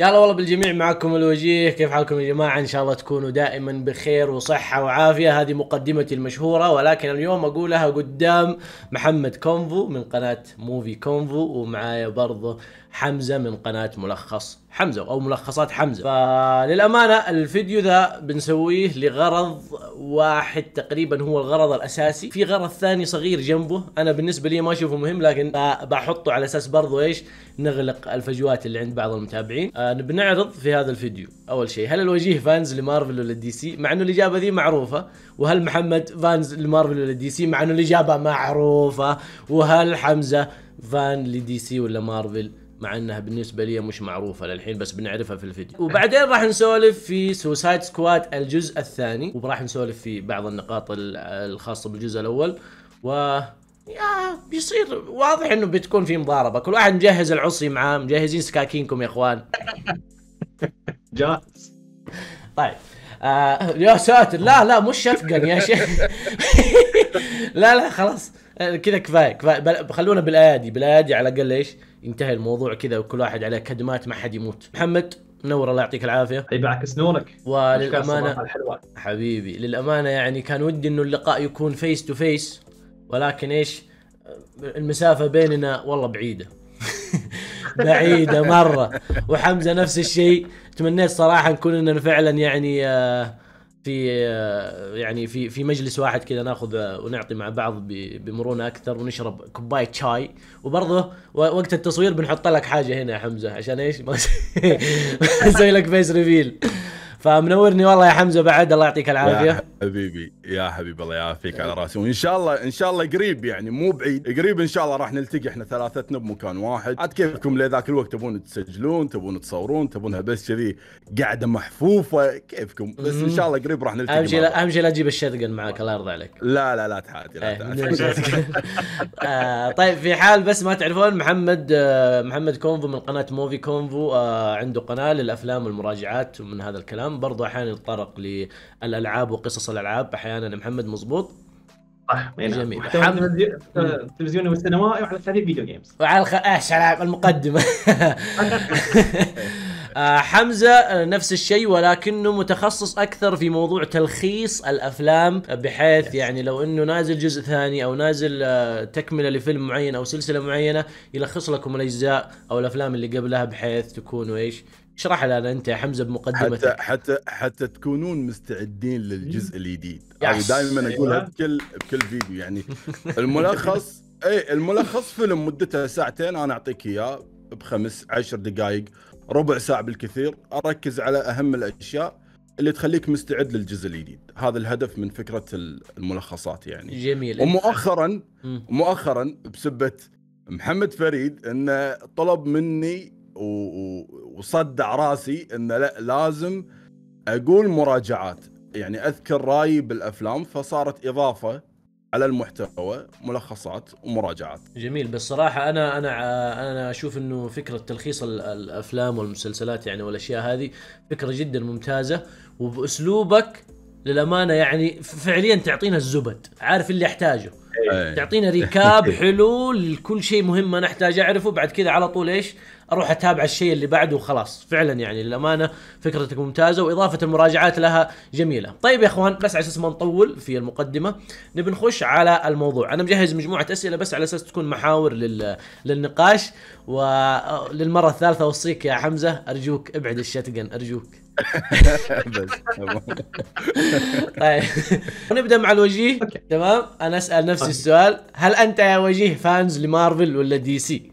يا هلا والله بالجميع، معكم الوجيه. كيف حالكم يا جماعه؟ ان شاء الله تكونوا دائما بخير وصحه وعافيه. هذه مقدمتي المشهوره، ولكن اليوم اقولها قدام محمد كونفو من قناه موفي كونفو، ومعايا برضه حمزه من قناه ملخص حمزه او ملخصات حمزه. فللامانه الفيديو ذا بنسويه لغرض واحد تقريبا، هو الغرض الاساسي، في غرض ثاني صغير جنبه انا بالنسبه لي ما اشوفه مهم، لكن بحطه على اساس برضه ايش، نغلق الفجوات اللي عند بعض المتابعين. بنعرض في هذا الفيديو اول شيء، هل الوجيه فانز لمارفل ولا دي سي؟ مع انه الاجابه ذي معروفه. وهل محمد فانز لمارفل ولا دي سي؟ مع انه الاجابه معروفه. وهل حمزه فان لدي سي ولا مارفل؟ مع انها بالنسبه لي مش معروفه للحين، بس بنعرفها في الفيديو. وبعدين راح نسولف في سوسايد سكواد الجزء الثاني، وراح نسولف في بعض النقاط الخاصه بالجزء الاول. و بيصير واضح انه بتكون في مضاربه، كل واحد مجهز العصي معاه، مجهزين سكاكينكم يا اخوان. جاهز. طيب يا ساتر، لا لا مش شفقا يا شيخ. لا لا خلاص كذا، كفايه كفايه، خلونا بالايادي بالايادي، على الاقل ايش ينتهي الموضوع كذا، وكل واحد عليه كدمات، ما حد يموت. محمد منور، الله يعطيك العافيه. طيب عكس نورك. وللامانه حبيبي، للامانه يعني كان ودي انه اللقاء يكون فيس تو فيس، ولكن ايش المسافه بيننا والله بعيده. بعيده مره. وحمزه نفس الشيء، تمنيت صراحه نكون اننا فعلا يعني في مجلس واحد كذا، ناخذ ونعطي مع بعض بمرونه اكثر، ونشرب كوبايه شاي. وبرضه وقت التصوير بنحط لك حاجه هنا يا حمزه، عشان ايش ما نسوي لك فيس ريفيل. فمنورني والله يا حمزه بعد، الله يعطيك العافيه يا حبيبي. يا حبيبي الله يعافيك على راسي، وان شاء الله ان شاء الله قريب، يعني مو بعيد، قريب ان شاء الله راح نلتقي احنا ثلاثتنا بمكان واحد. عاد كيفكم لذاك الوقت، تبون تسجلون، تبون تصورون، تبونها بس كذي قاعده محفوفه، كيفكم. بس ان شاء الله قريب راح نلتقي. اهم شيء لا تجيب الشتقن معك، الله يرضى عليك. لا لا لا تحاتي، لا تحاتي. طيب في حال بس ما تعرفون، محمد كونفو من قناه موفي كونفو، عنده قناه للافلام والمراجعات ومن هذا الكلام، برضه احيانا يتطرق للالعاب وقصص الالعاب احيانا. محمد مظبوط؟ صح، جميل. التلفزيوني والسينمائي وعلى الثاني فيديو جيمز وعلى المقدمه. حمزه نفس الشيء، ولكنه متخصص اكثر في موضوع تلخيص الافلام، بحيث يعني لو انه نازل جزء ثاني او نازل تكمله لفيلم معين او سلسله معينه، يلخص لكم الاجزاء او الافلام اللي قبلها، بحيث تكونوا ايش، اشرح لنا انت يا حمزه بمقدمتك، حتى تكونون مستعدين للجزء الجديد. يعني دائما اقولها بكل فيديو، يعني الملخص الملخص فيلم مدته ساعتين، انا اعطيك اياه بخمس 10 دقائق، ربع ساعه بالكثير، اركز على اهم الاشياء اللي تخليك مستعد للجزء الجديد. هذا الهدف من فكره الملخصات يعني. جميل. ومؤخرا بسبه محمد فريد انه طلب مني وصدع راسي انه لا، لازم اقول مراجعات، يعني اذكر رايي بالافلام، فصارت اضافه على المحتوى ملخصات ومراجعات. جميل. بالصراحه انا اشوف انه فكره تلخيص الافلام والمسلسلات يعني والاشياء هذه فكره جدا ممتازه، وباسلوبك للامانه يعني فعليا تعطينا الزبد، عارف اللي احتاجه، تعطينا ريكاب حلو لكل شيء مهم انا احتاج اعرفه، بعد كذا على طول ايش اروح اتابع الشيء اللي بعده وخلاص. فعلا يعني للامانه فكرتك ممتازه، واضافه المراجعات لها جميله. طيب يا اخوان، بس على اساس ما نطول في المقدمه، نبي نخش على الموضوع. انا مجهز مجموعه اسئله بس على اساس تكون محاور للنقاش، وللمره الثالثه اوصيك يا حمزه، ارجوك ابعد الشتقن، ارجوك. بس طيب نبدا مع الوجيه. تمام، انا اسال نفس السؤال، هل انت يا وجيه فانز لمارفل ولا دي سي؟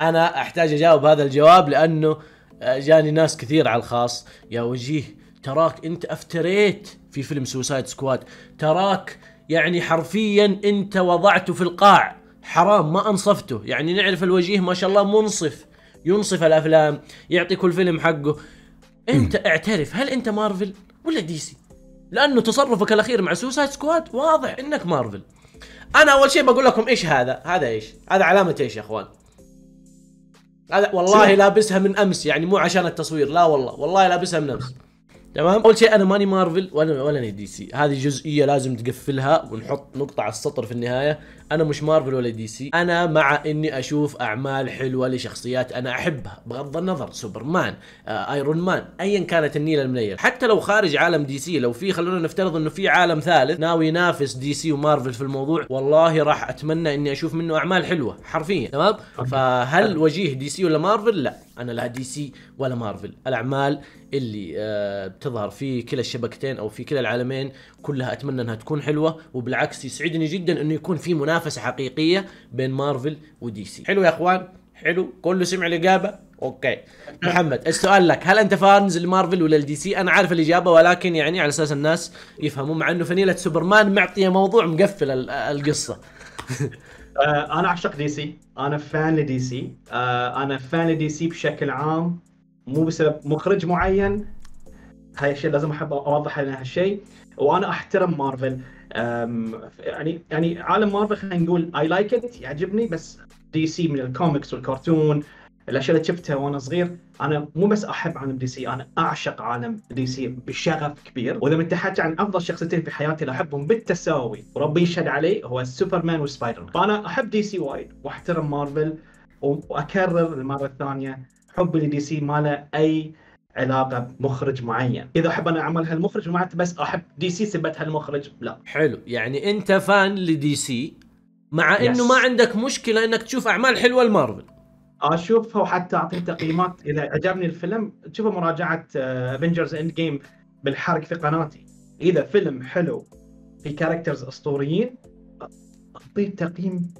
انا احتاج اجاوب هذا الجواب، لانه جاني ناس كثير على الخاص، يا وجيه تراك انت افتريت في فيلم سوسايد سكواد، تراك يعني حرفيا انت وضعته في القاع، حرام ما انصفته. يعني نعرف الوجيه ما شاء الله منصف، ينصف الافلام، يعطي كل فيلم حقه. انت اعترف، هل انت مارفل ولا دي سي؟ لانه تصرفك الاخير مع سوسايد سكواد واضح انك مارفل. انا اول شيء بقول لكم ايش هذا؟ هذا ايش؟ هذا علامه ايش يا اخوان؟ هذا والله لابسها من امس، يعني مو عشان التصوير، لا والله، والله لابسها من امس. تمام؟ اول شيء انا ماني مارفل ولا دي سي، هذه جزئيه لازم تقفلها ونحط نقطه على السطر في النهايه، انا مش مارفل ولا دي سي، انا مع اني اشوف اعمال حلوه لشخصيات انا احبها بغض النظر، سوبرمان، ايرون مان، ايا كانت النيله المنيله، حتى لو خارج عالم دي سي، لو في، خلونا نفترض انه في عالم ثالث ناوي ينافس دي سي ومارفل في الموضوع، والله راح اتمنى اني اشوف منه اعمال حلوه حرفيا، تمام؟ فهل وجيه دي سي ولا مارفل؟ لا، انا لا دي سي ولا مارفل، الاعمال اللي بتظهر في كلا الشبكتين او في كلا العالمين كلها اتمنى انها تكون حلوه، وبالعكس يسعدني جدا انه يكون في منافسه حقيقيه بين مارفل ودي سي. حلو يا اخوان، حلو، كله سمع الاجابه؟ اوكي. محمد، السؤال لك، هل انت فانز لمارفل ولا لدي سي؟ انا عارف الاجابه ولكن يعني على اساس الناس يفهموا، مع انه فنيله سوبرمان معطيه موضوع مقفل القصه. انا اعشق دي سي، انا فان لدي سي، انا فان لدي سي بشكل عام، مو بسبب مخرج معين، هاي الشيء لازم احب اوضح لنا هالشيء، وانا احترم مارفل، يعني عالم مارفل خلينا نقول اي لايك ات، يعجبني، بس دي سي من الكوميكس والكرتون الاشياء اللي شفتها وانا صغير، انا مو بس احب عالم دي سي، انا اعشق عالم دي سي بشغف كبير. واذا بنتحكي عن افضل شخصيتين في حياتي اللي احبهم بالتساوي وربي يشهد عليه هو سوبرمان وسبايدر مان، فانا احب دي سي وايد واحترم مارفل، واكرر المره الثانيه حبي لدي سي ما له اي علاقه بمخرج معين، اذا احب انا اعمل هالمخرج معناته بس احب دي سي ثبت هالمخرج، لا. حلو، يعني انت فان لدي سي مع انه ما عندك مشكله انك تشوف اعمال حلوه لمارفل. اشوفها وحتى اعطي تقييمات، اذا عجبني الفيلم تشوفه مراجعه افنجرز اند جيم بالحرق في قناتي، اذا فيلم حلو في كاركترز اسطوريين اعطيه تقييم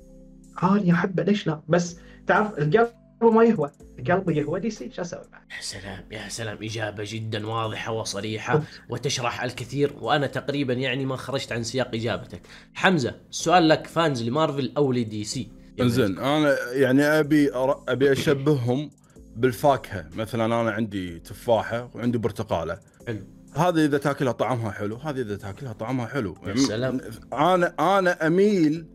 عالي، احبه، ليش لا؟ بس تعرف القلب ما يهوى، قلبي يهوى دي سي، شو اسوي بعد؟ يا سلام يا سلام، اجابه جدا واضحه وصريحه وتشرح الكثير، وانا تقريبا يعني ما خرجت عن سياق اجابتك. حمزه، السؤال لك، فانز لمارفل او لدي سي؟ انزين، انا يعني ابي اشبههم بالفاكهه، مثلا انا عندي تفاحه وعندي برتقاله، حلو، هذه اذا تاكلها طعمها حلو، هذه اذا تاكلها طعمها حلو. يا سلام. انا اميل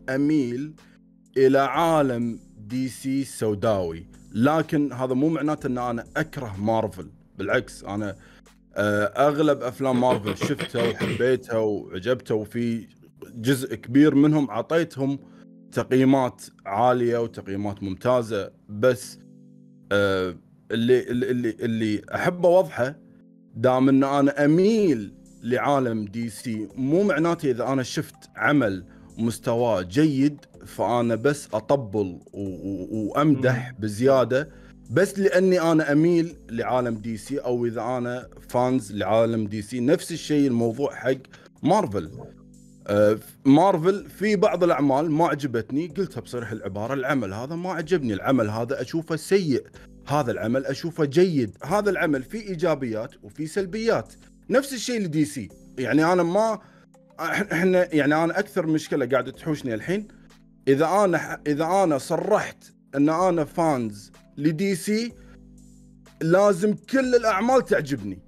الى عالم دي سي سوداوي، لكن هذا مو معناته ان انا اكره مارفل، بالعكس انا اغلب افلام مارفل شفتها وحبيتها وعجبتها، وفي جزء كبير منهم اعطيتهم تقييمات عاليه وتقييمات ممتازه، بس اللي احب اوضحه، دام ان انا اميل لعالم دي سي، مو معناته اذا انا شفت عمل مستواه جيد فانا بس اطبل وامدح بزياده بس لاني انا اميل لعالم دي سي، او اذا انا فانز لعالم دي سي. نفس الشيء الموضوع حق مارفل، مارفل في بعض الاعمال ما عجبتني، قلتها بصريح العباره، العمل هذا ما عجبني، العمل هذا اشوفه سيء، هذا العمل اشوفه جيد، هذا العمل فيه ايجابيات وفيه سلبيات. نفس الشيء لدي سي، يعني انا ما احنا يعني انا اكثر مشكله قاعده تحوشني الحين، اذا انا صرحت ان انا فانز لدي سي لازم كل الاعمال تعجبني.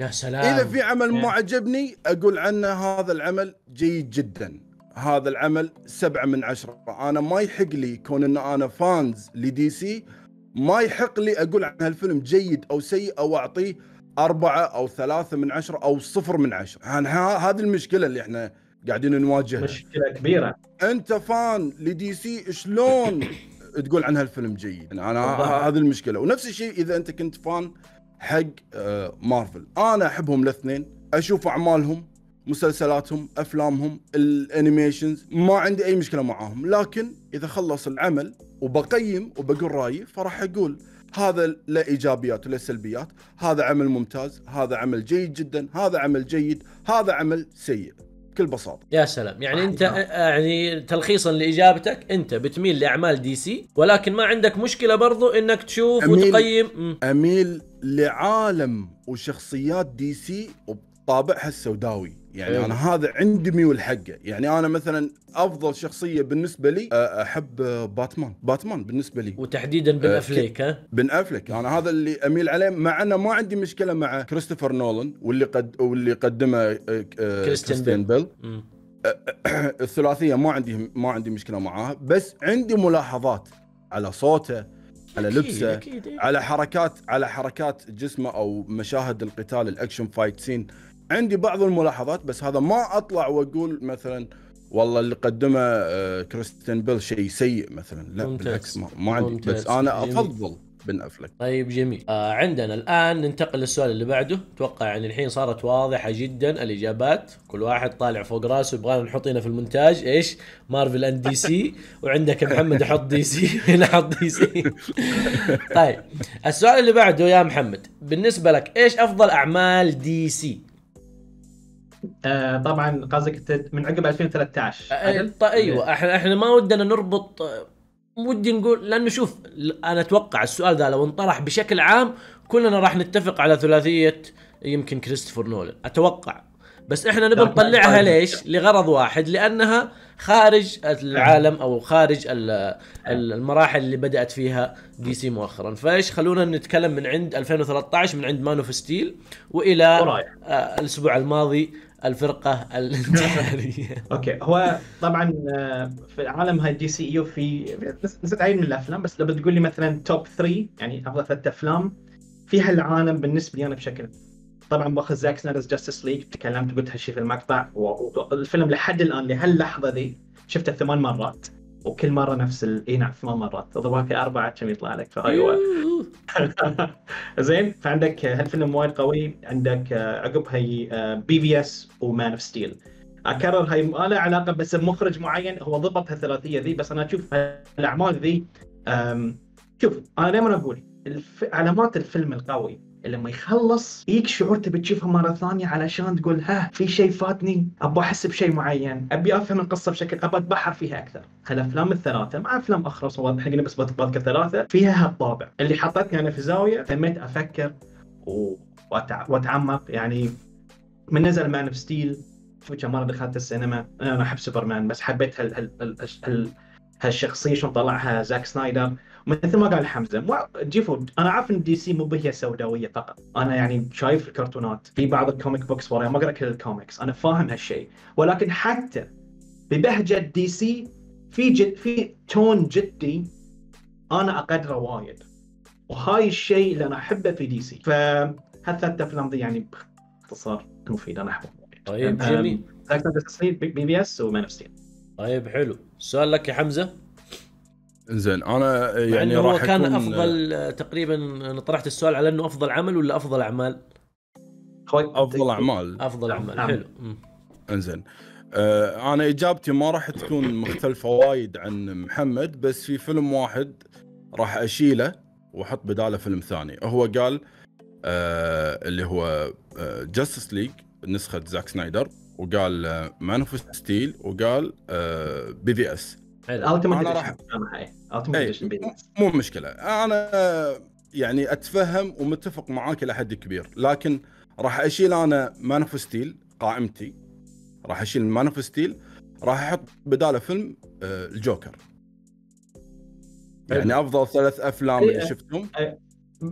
يا سلام. اذا في عمل ما عجبني اقول عنه هذا العمل جيد جدا، هذا العمل 7 من 10. انا ما يحق لي كون ان انا فانز لدي سي، ما يحق لي اقول عن هالفيلم جيد او سيء او اعطيه 4 أو 3 من 10 او 0 من 10. يعني هذه المشكله اللي احنا قاعدين نواجهها، مشكله كبيره. انت فان لدي سي شلون تقول عن هالفيلم جيد؟ انا هذه المشكله. ونفس الشيء اذا انت كنت فان حق مارفل، انا احبهم الاثنين، اشوف اعمالهم، مسلسلاتهم، افلامهم، الانيميشنز، ما عندي اي مشكله معاهم، لكن اذا خلص العمل وبقيم وبقول رايي فراح اقول هذا له ايجابيات وله سلبيات، هذا عمل ممتاز، هذا عمل جيد جدا، هذا عمل جيد، هذا عمل سيء، بكل بساطه. يا سلام، يعني انت يعني تلخيصا لاجابتك، انت بتميل لاعمال دي سي ولكن ما عندك مشكله برضو انك تشوف وتقيم. اميل لعالم وشخصيات دي سي وطابعها السوداوي، يعني انا هذا عندي ميول حقه. يعني انا مثلا افضل شخصيه بالنسبه لي احب باتمان بالنسبه لي، وتحديدا بن افليك. ها، بن افليك انا هذا اللي اميل عليه، مع انه ما عندي مشكله مع كريستوفر نولان واللي قدمه كريستيان بيل، الثلاثيه ما عندي مشكله معاها، بس عندي ملاحظات على صوته، على لبسه، أكيد. على حركات جسمه او مشاهد القتال، الاكشن فايت سين، عندي بعض الملاحظات، بس هذا ما اطلع واقول مثلا والله اللي قدمه كريستيان بيل شيء سيء مثلا، لا ممتاز. بالعكس ما عندي، بس انا افضل بن افليك. طيب جميل. عندنا الان ننتقل للسؤال اللي بعده. اتوقع يعني الحين صارت واضحه جدا الاجابات، كل واحد طالع فوق راسه. يبغانا نحط هنا في المونتاج ايش؟ مارفل اند دي سي، وعندك محمد يحط دي سي وهنا حط دي سي. طيب السؤال اللي بعده يا محمد، بالنسبه لك ايش افضل اعمال دي سي؟ طبعا قصدك من عقب 2013. ايوه، احنا ما ودنا نربط، ودي نقول لانه شوف انا اتوقع السؤال ذا لو انطرح بشكل عام كلنا راح نتفق على ثلاثيه يمكن كريستوفر نولان اتوقع، بس احنا نبي نطلعها ليش؟ لغرض واحد، لانها خارج العالم او خارج المراحل اللي بدات فيها دي سي مؤخرا. فايش خلونا نتكلم من عند 2013، من عند مان اوف ستيل والى الاسبوع الماضي الفرقة الانتحارية. اوكي، هو طبعا في العالم هاي دي سي يو في نسيت عين من الافلام، بس لو بتقول لي مثلا توب 3 يعني افضل 3 افلام في هالعالم بالنسبه لي انا بشكل طبعا باخذ زاك سنايدر جاستس ليج. تكلمت قلت هالشيء في المقطع، والفيلم لحد الان لهاللحظه ذي شفته 8 مرات، وكل مره نفس اي نعم 8 مرات اضربها في 4 كم يطلع لك. فايوه زين، فعندك هالفيلم وايد قوي. عندك عقب هي بي في اس ومان اوف ستيل. اكرر هي ما لها علاقه بس بمخرج معين هو ضبط هالثلاثيه ذي، بس انا اشوف هالاعمال ذي شوف انا دائما اقول علامات الفيلم القوي لما يخلص يجيك شعور تبي تشوفها مره ثانيه علشان تقول ها في شيء فاتني، ابغى احس بشيء معين، ابي افهم القصه بشكل، ابغى اتبحر فيها اكثر. هالافلام الثلاثه مع افلام اخرى صوت حقني بس بطبطكه ثلاثه فيها هالطابع اللي حطتني انا في زاويه تميت افكر واتعمق. يعني من نزل مان اوف ستيل شوف كم مره دخلت السينما. انا احب سوبرمان بس حبيت هالشخصيه شلون طلعها زاك سنايدر. مثل ما قال حمزه جيفو، انا عارف ان دي سي مو بهي سوداويه فقط، انا يعني شايف الكرتونات في بعض الكوميك بوكس وراي، ما اقرا كل الكوميكس، انا فاهم هالشيء، ولكن حتى ببهجه دي سي في تون جدي انا اقدره وايد، وهاي الشيء اللي انا احبه في دي سي. فهالثلاث افلام دي يعني باختصار مفيد انا احبهم. طيب جميل، بي بي اس ومان اوف ستيل. طيب حلو، السؤال لك يا حمزه. زين انا يعني راح هو كان افضل تقريبا. انا طرحت السؤال على انه افضل عمل ولا افضل اعمال؟ افضل اعمال. افضل اعمال، حلو. انزين انا اجابتي ما راح تكون مختلفه وايد عن محمد، بس في فيلم واحد راح اشيله واحط بداله فيلم ثاني. هو قال اللي هو جاستس ليج نسخه زاك سنايدر، وقال مان اوف ستيل، وقال بي في اس. انا راح مو مشكله، انا يعني اتفهم ومتفق معاك الى حد كبير، لكن راح اشيل انا مان اوف ستيل. قائمتي راح اشيل مان اوف ستيل، راح احط بداله فيلم الجوكر. يعني افضل 3 افلام اللي شفتهم.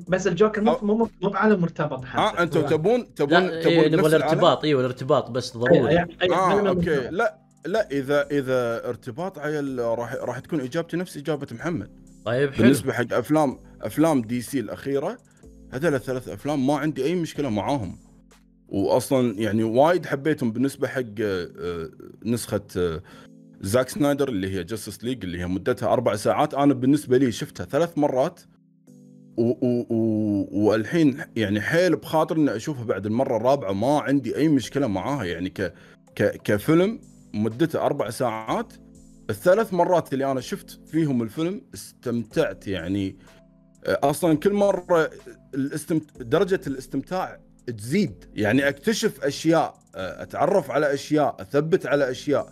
بس الجوكر مو بعالم مرتبط حتى. انتم تبون نفس الارتباط. ايوه الارتباط بس ضروري. اوكي، لا اذا ارتباط عيل راح تكون اجابتي نفس اجابه محمد. طيب حلو. بالنسبه حق افلام دي سي الاخيره، هذول ال3 افلام ما عندي اي مشكله معاهم، واصلا يعني وايد حبيتهم. بالنسبه حق نسخه زاك سنايدر اللي هي جاستس ليج اللي هي مدتها 4 ساعات، انا بالنسبه لي شفتها 3 مرات، والحين يعني حيل بخاطر اني اشوفها بعد المره الرابعه. ما عندي اي مشكله معاها، يعني كفيلم مدته 4 ساعات، ال3 مرات اللي انا شفت فيهم الفيلم استمتعت. يعني اصلا كل مره درجه الاستمتاع تزيد، يعني اكتشف اشياء، اتعرف على اشياء، اثبت على اشياء،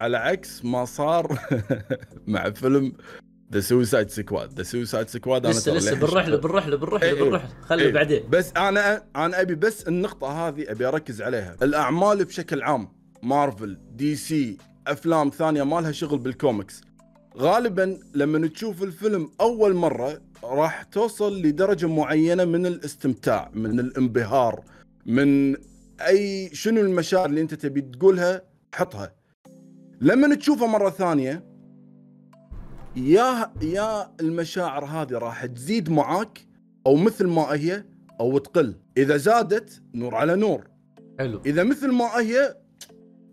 على عكس ما صار مع فيلم ذا سوسايد سكواد. ذا سوسايد سكواد انا لسه بنروح له، خليه بعدين. بس انا ابي بس النقطه هذه ابي اركز عليها. الاعمال بشكل عام، مارفل، دي سي، افلام ثانيه ما لها شغل بالكوميكس، غالبا لما تشوف الفيلم اول مره راح توصل لدرجه معينه من الاستمتاع، من الانبهار، من اي شنو المشاعر اللي انت تبي تقولها حطها. لما تشوفه مره ثانيه يا المشاعر هذه راح تزيد معاك او مثل ما هي او تقل. اذا زادت نور على نور، حلو. اذا مثل ما هي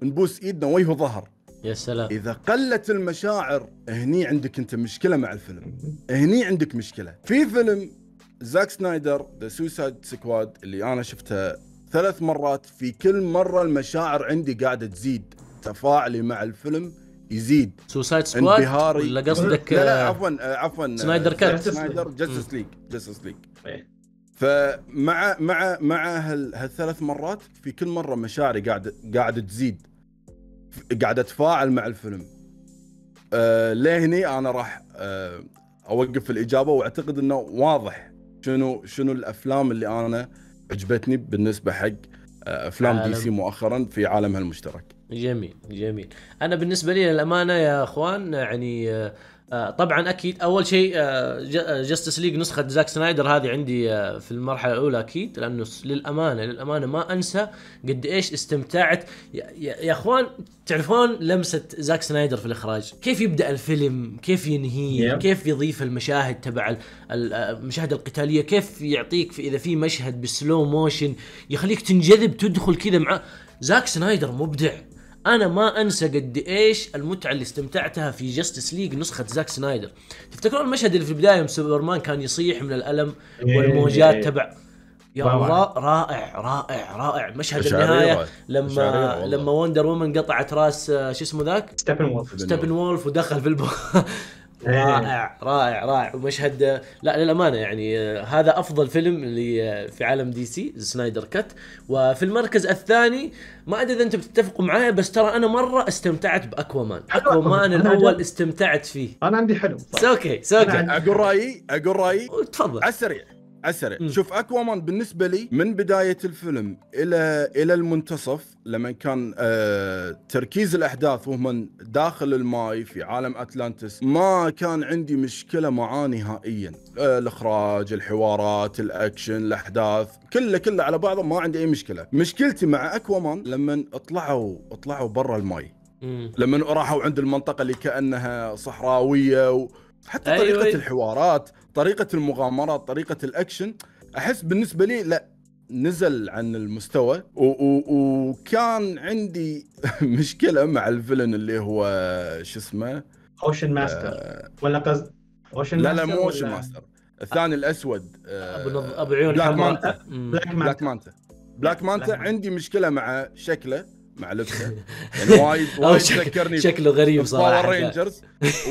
نبوس ايدنا وجهه ظهر. يا سلام. اذا قلت المشاعر هني عندك انت مشكله مع الفيلم، هني عندك مشكله. في فيلم زاك سنايدر ذا سوسايد سكواد اللي انا شفته 3 مرات، في كل مره المشاعر عندي قاعده تزيد، تفاعلي مع الفيلم يزيد. سوسايد سكواد ولا قصدك؟ لا عفوا سنايدر كات، سنايدر جاستس ليج، جاستس ليج. فمع مع مع هال3 مرات في كل مره مشاعري قاعده تزيد، قاعده اتفاعل مع الفيلم. لهني انا راح اوقف الاجابه، واعتقد انه واضح شنو الافلام اللي انا عجبتني بالنسبه حق افلام دي سي مؤخرا في عالمها المشترك. جميل جميل. انا بالنسبه لي للامانه يا اخوان يعني طبعا اكيد اول شيء جاستس ليج نسخه زاك سنايدر هذه عندي في المرحله الاولى اكيد، لانه للامانه ما انسى قد ايش استمتعت يا اخوان. تعرفون لمسه زاك سنايدر في الاخراج، كيف يبدا الفيلم، كيف ينهيه، كيف يضيف المشاهد تبع المشاهد القتاليه، كيف يعطيك في اذا في مشهد بسلو موشن يخليك تنجذب تدخل كذا مع زاك سنايدر. مبدع. أنا ما أنسى قد إيش المتعة اللي استمتعتها في جاستس ليج نسخة زاك سنايدر. تفتكرون المشهد اللي في البداية سوبرمان كان يصيح من الألم والموجات تبع؟ يا الله رائع رائع رائع. مشهد النهاية لما واندر وومن قطعت راس شو اسمه ذاك؟ ستيبن وولف ودخل في رائع رائع رائع. ومشهد لا للامانه يعني هذا افضل فيلم اللي في عالم دي سي سنايدر كات. وفي المركز الثاني ما ادري اذا انتم بتتفقوا معايا، بس ترى انا مره استمتعت باكوامان. اكوامان الاول استمتعت فيه. انا عندي حلو اوكي اقول رايي تفضل على السريع شوف، اكوامان بالنسبه لي من بدايه الفيلم الى المنتصف، لما كان تركيز الاحداث وهم داخل الماي في عالم اتلانتس، ما كان عندي مشكله معاه نهائيا. الاخراج، الحوارات، الاكشن، الاحداث كله على بعضه ما عندي اي مشكله. مشكلتي مع اكوامان لما اطلعوا برا الماي، لما راحوا عند المنطقه اللي كانها صحراويه حتى طريقه الحوارات، طريقة المغامرات، طريقة الأكشن، أحس بالنسبة لي لا نزل عن المستوى. وكان عندي مشكلة مع الفيلن اللي هو شو اسمه؟ أوشن ماستر ولا قصد أوشن ماستر؟ لا مو أوشن ماستر، الثاني الأسود أبو عيون بلاك مانتا. بلاك مانتا عندي مشكلة مع شكله، مع لبسه يعني وايد ذكرني شكله غريب صراحه. باور رينجرز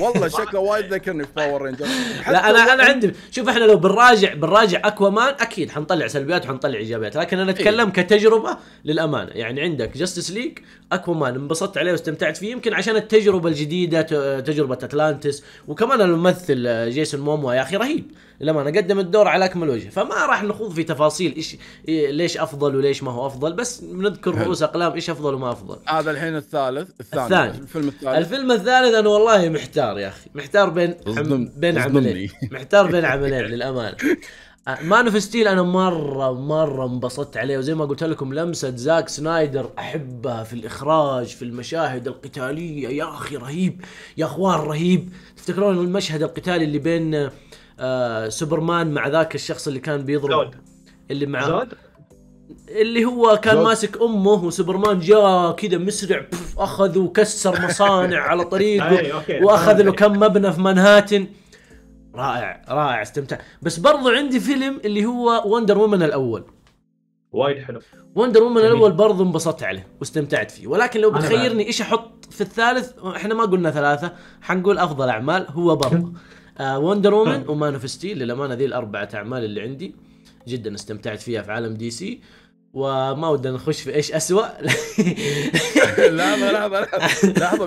والله شكله وايد ذكرني في باور رينجرز. لا انا عندي، شوف احنا لو بنراجع اكوامان اكيد حنطلع سلبيات وحنطلع ايجابيات، لكن انا اتكلم كتجربه للامانه. يعني عندك جاستس ليج، اكوامان انبسطت عليه واستمتعت فيه، يمكن عشان التجربه الجديده، تجربه اتلانتس، وكمان الممثل جيسون موموا يا اخي رهيب لما انا قدم الدور على اكمل وجه. فما راح نخوض في تفاصيل ايش ليش افضل وليش ما هو افضل، بس بنذكر رؤوس اقلام ايش افضل وما افضل. هذا الحين الثاني. الفيلم الثالث انا والله محتار يا اخي، محتار بين عملين للامانه. مان اوف ستيل انا مره انبسطت عليه، وزي ما قلت لكم لمسه زاك سنايدر احبها في الاخراج، في المشاهد القتاليه يا اخي رهيب يا اخوان رهيب. تفتكرون المشهد القتالي اللي بين سوبرمان مع ذاك الشخص اللي كان بيضرب اللي معاه، اللي هو كان ماسك امه، وسوبرمان جاء كذا مسرع اخذ وكسر مصانع على طريقه واخذ له كم مبنى في منهاتن. رائع رائع استمتع. بس برضو عندي فيلم اللي هو واندر وومن الاول وايد حلو. واندر وومن الاول برضو انبسطت عليه واستمتعت فيه، ولكن لو بتخيرني ايش احط في الثالث، احنا ما قلنا ثلاثه، حنقول افضل اعمال هو برضو وندر وومن ومان اوف ستيل. للامانه ذي ال4 اعمال اللي عندي جدا استمتعت فيها في عالم دي سي، وما ودنا نخش في ايش اسوء. لحظه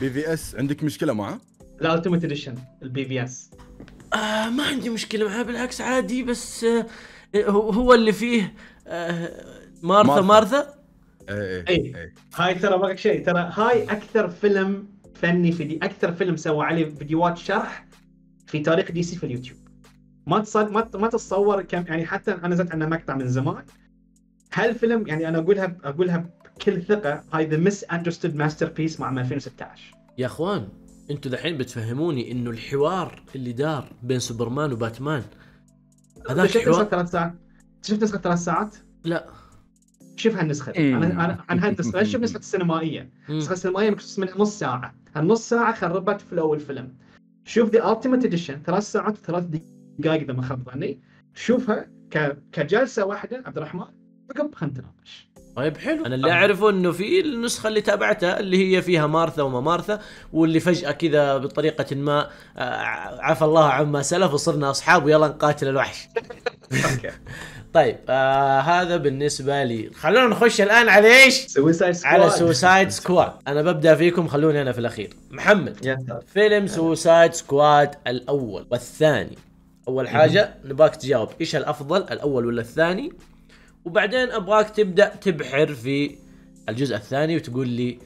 بي في اس عندك مشكله معه؟ لا التيمت اديشن البي في اس ما عندي مشكله معه، بالعكس عادي. بس هو اللي فيه مارثا اي هاي ترى ما شيء، ترى هاي اكثر فيلم فني في دي، اكثر فيلم سوى عليه فيديوهات شرح في تاريخ دي سي في اليوتيوب. ما تتصور كم يعني، حتى انا نزلت عنه مقطع من زمان. هالفيلم يعني انا اقولها بكل ثقه، هاي ذا مس اندرستود ماستر بيس مع 2016. يا اخوان انتم دحين بتفهموني انه الحوار اللي دار بين سوبرمان وباتمان هذاك الحوار، شفت نسخه 3 ساعات؟ لا شوف هالنسخه انا هالنسخه شوف النسخه السينمائيه، النسخه السينمائيه مقصوص منها نص ساعه، هالنص ساعه خربت في الاول فيلم. شوف دي التيميت اديشن 3 ساعات و3 دقائق اذا ما خاب ظني، شوفها كجلسه واحده عبد الرحمن عقب خلينا نتناقش. طيب حلو. انا اللي اعرفه انه في النسخه اللي تابعتها اللي هي فيها مارثا وما مارثا، واللي فجاه كذا بطريقه ما عفى الله عما سلف وصرنا اصحاب ويلا نقاتل الوحش. طيب هذا بالنسبه لي. خلونا نخش الان على ايش؟ سوسايد سكواد. على سوسايد سكواد. انا ببدا فيكم، خلوني انا في الاخير. محمد فيلم سوسايد سكواد الاول والثاني، اول حاجه نباك تجاوب ايش الافضل، الاول ولا الثاني، وبعدين ابغاك تبدا تبحر في الجزء الثاني وتقول لي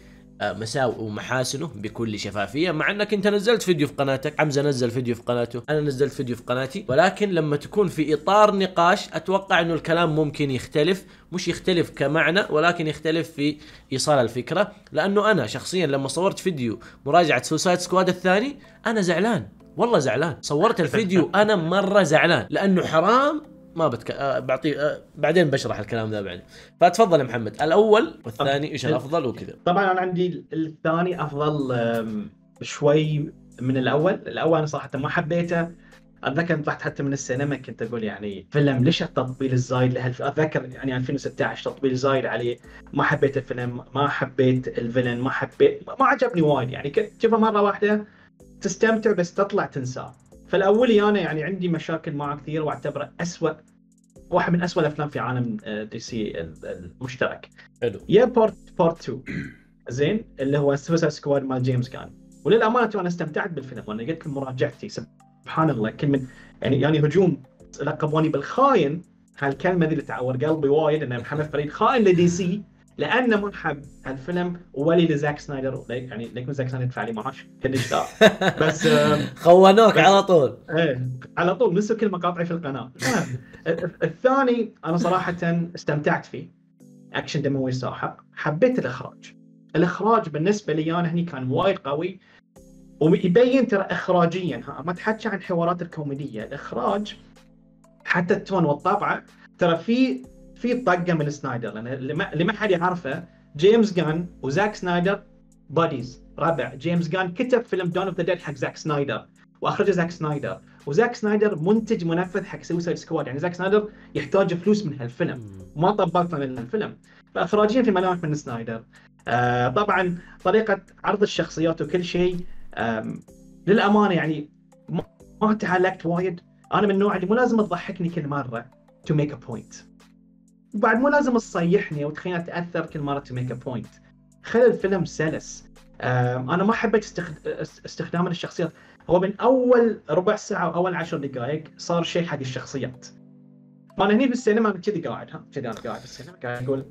مساوئه ومحاسنه بكل شفافيه، مع انك انت نزلت فيديو في قناتك، حمزه نزل فيديو في قناته، انا نزلت فيديو في قناتي، ولكن لما تكون في اطار نقاش اتوقع انه الكلام ممكن يختلف، مش يختلف كمعنى ولكن يختلف في ايصال الفكره، لانه انا شخصيا لما صورت فيديو مراجعه سوسايد سكواد الثاني انا زعلان، والله زعلان، صورت الفيديو انا مره زعلان، لانه حرام ما بعطيه، بعدين بشرح الكلام ذا بعدين. فتفضل يا محمد، الاول والثاني ايش الافضل وكذا. طبعا انا عندي الثاني افضل شوي من الاول، الاول انا صراحه ما حبيته، اتذكر طلعت حتى من السينما كنت اقول يعني فيلم ليش التطبيل الزايد له، اتذكر يعني 2016 تطبيل زايد عليه، ما حبيت الفيلم، ما حبيت الفيلن، ما حبيت، ما عجبني وايد يعني، كنت تشوفه مره واحده تستمتع بس تطلع تنساه. فالاول انا يعني عندي مشاكل معه كثير واعتبره اسوء، واحد من اسوء الافلام في عالم دي سي المشترك. حلو. يا بارت 2 زين اللي هو سوسايد سكواد مال جيمس جان، وللامانه انا استمتعت بالفيلم، وانا قلت لكم مراجعتي سبحان الله كلمه يعني هجوم، لقبوني بالخاين، هالكلمه ذي اللي تعور قلبي وايد، ان محمد فريد خاين لدي سي لانه منحب هالفيلم وولي لزاك سنايدر، يعني ليكون زاك سنايدر يدفع لي معاش كلش لا، بس خونوك على طول، ايه على طول نسوا كل مقاطعي في القناه. الثاني انا صراحه استمتعت فيه، اكشن دموي ساحق، حبيت الاخراج، الاخراج بالنسبه لي انا هني كان وايد قوي، ويبين ترى اخراجيا، ما تحكي عن حوارات الكوميديه، الاخراج حتى التون والطبعه ترى في طقه من سنايدر، لان اللي ما حد يعرفه جيمس جان وزاك سنايدر باديز، ربع. جيمس جان كتب فيلم دون اوف ذا ديد حق زاك سنايدر واخرجه زاك سنايدر، وزاك سنايدر منتج منفذ حق سوسايد سكواد، يعني زاك سنايدر يحتاج فلوس من هالفيلم وما طبقته من هالفيلم، فاخراجيا في ملامح من سنايدر. طبعا طريقه عرض الشخصيات وكل شيء، للامانه يعني ما تعلقت وايد، انا من النوع اللي مو لازم تضحكني كل مره تو ميك ا بوينت، وبعد مو لازم تصيحني وتخليني اتاثر كل مره تو ميك ا بوينت، خلي الفيلم سلس. انا ما حبيت استخدام الشخصيات، هو من اول ربع ساعه واول 10 دقائق صار شيء حق الشخصيات. انا هني بالسينما كذي قاعد، كذي انا قاعد بالسينما قاعد اقول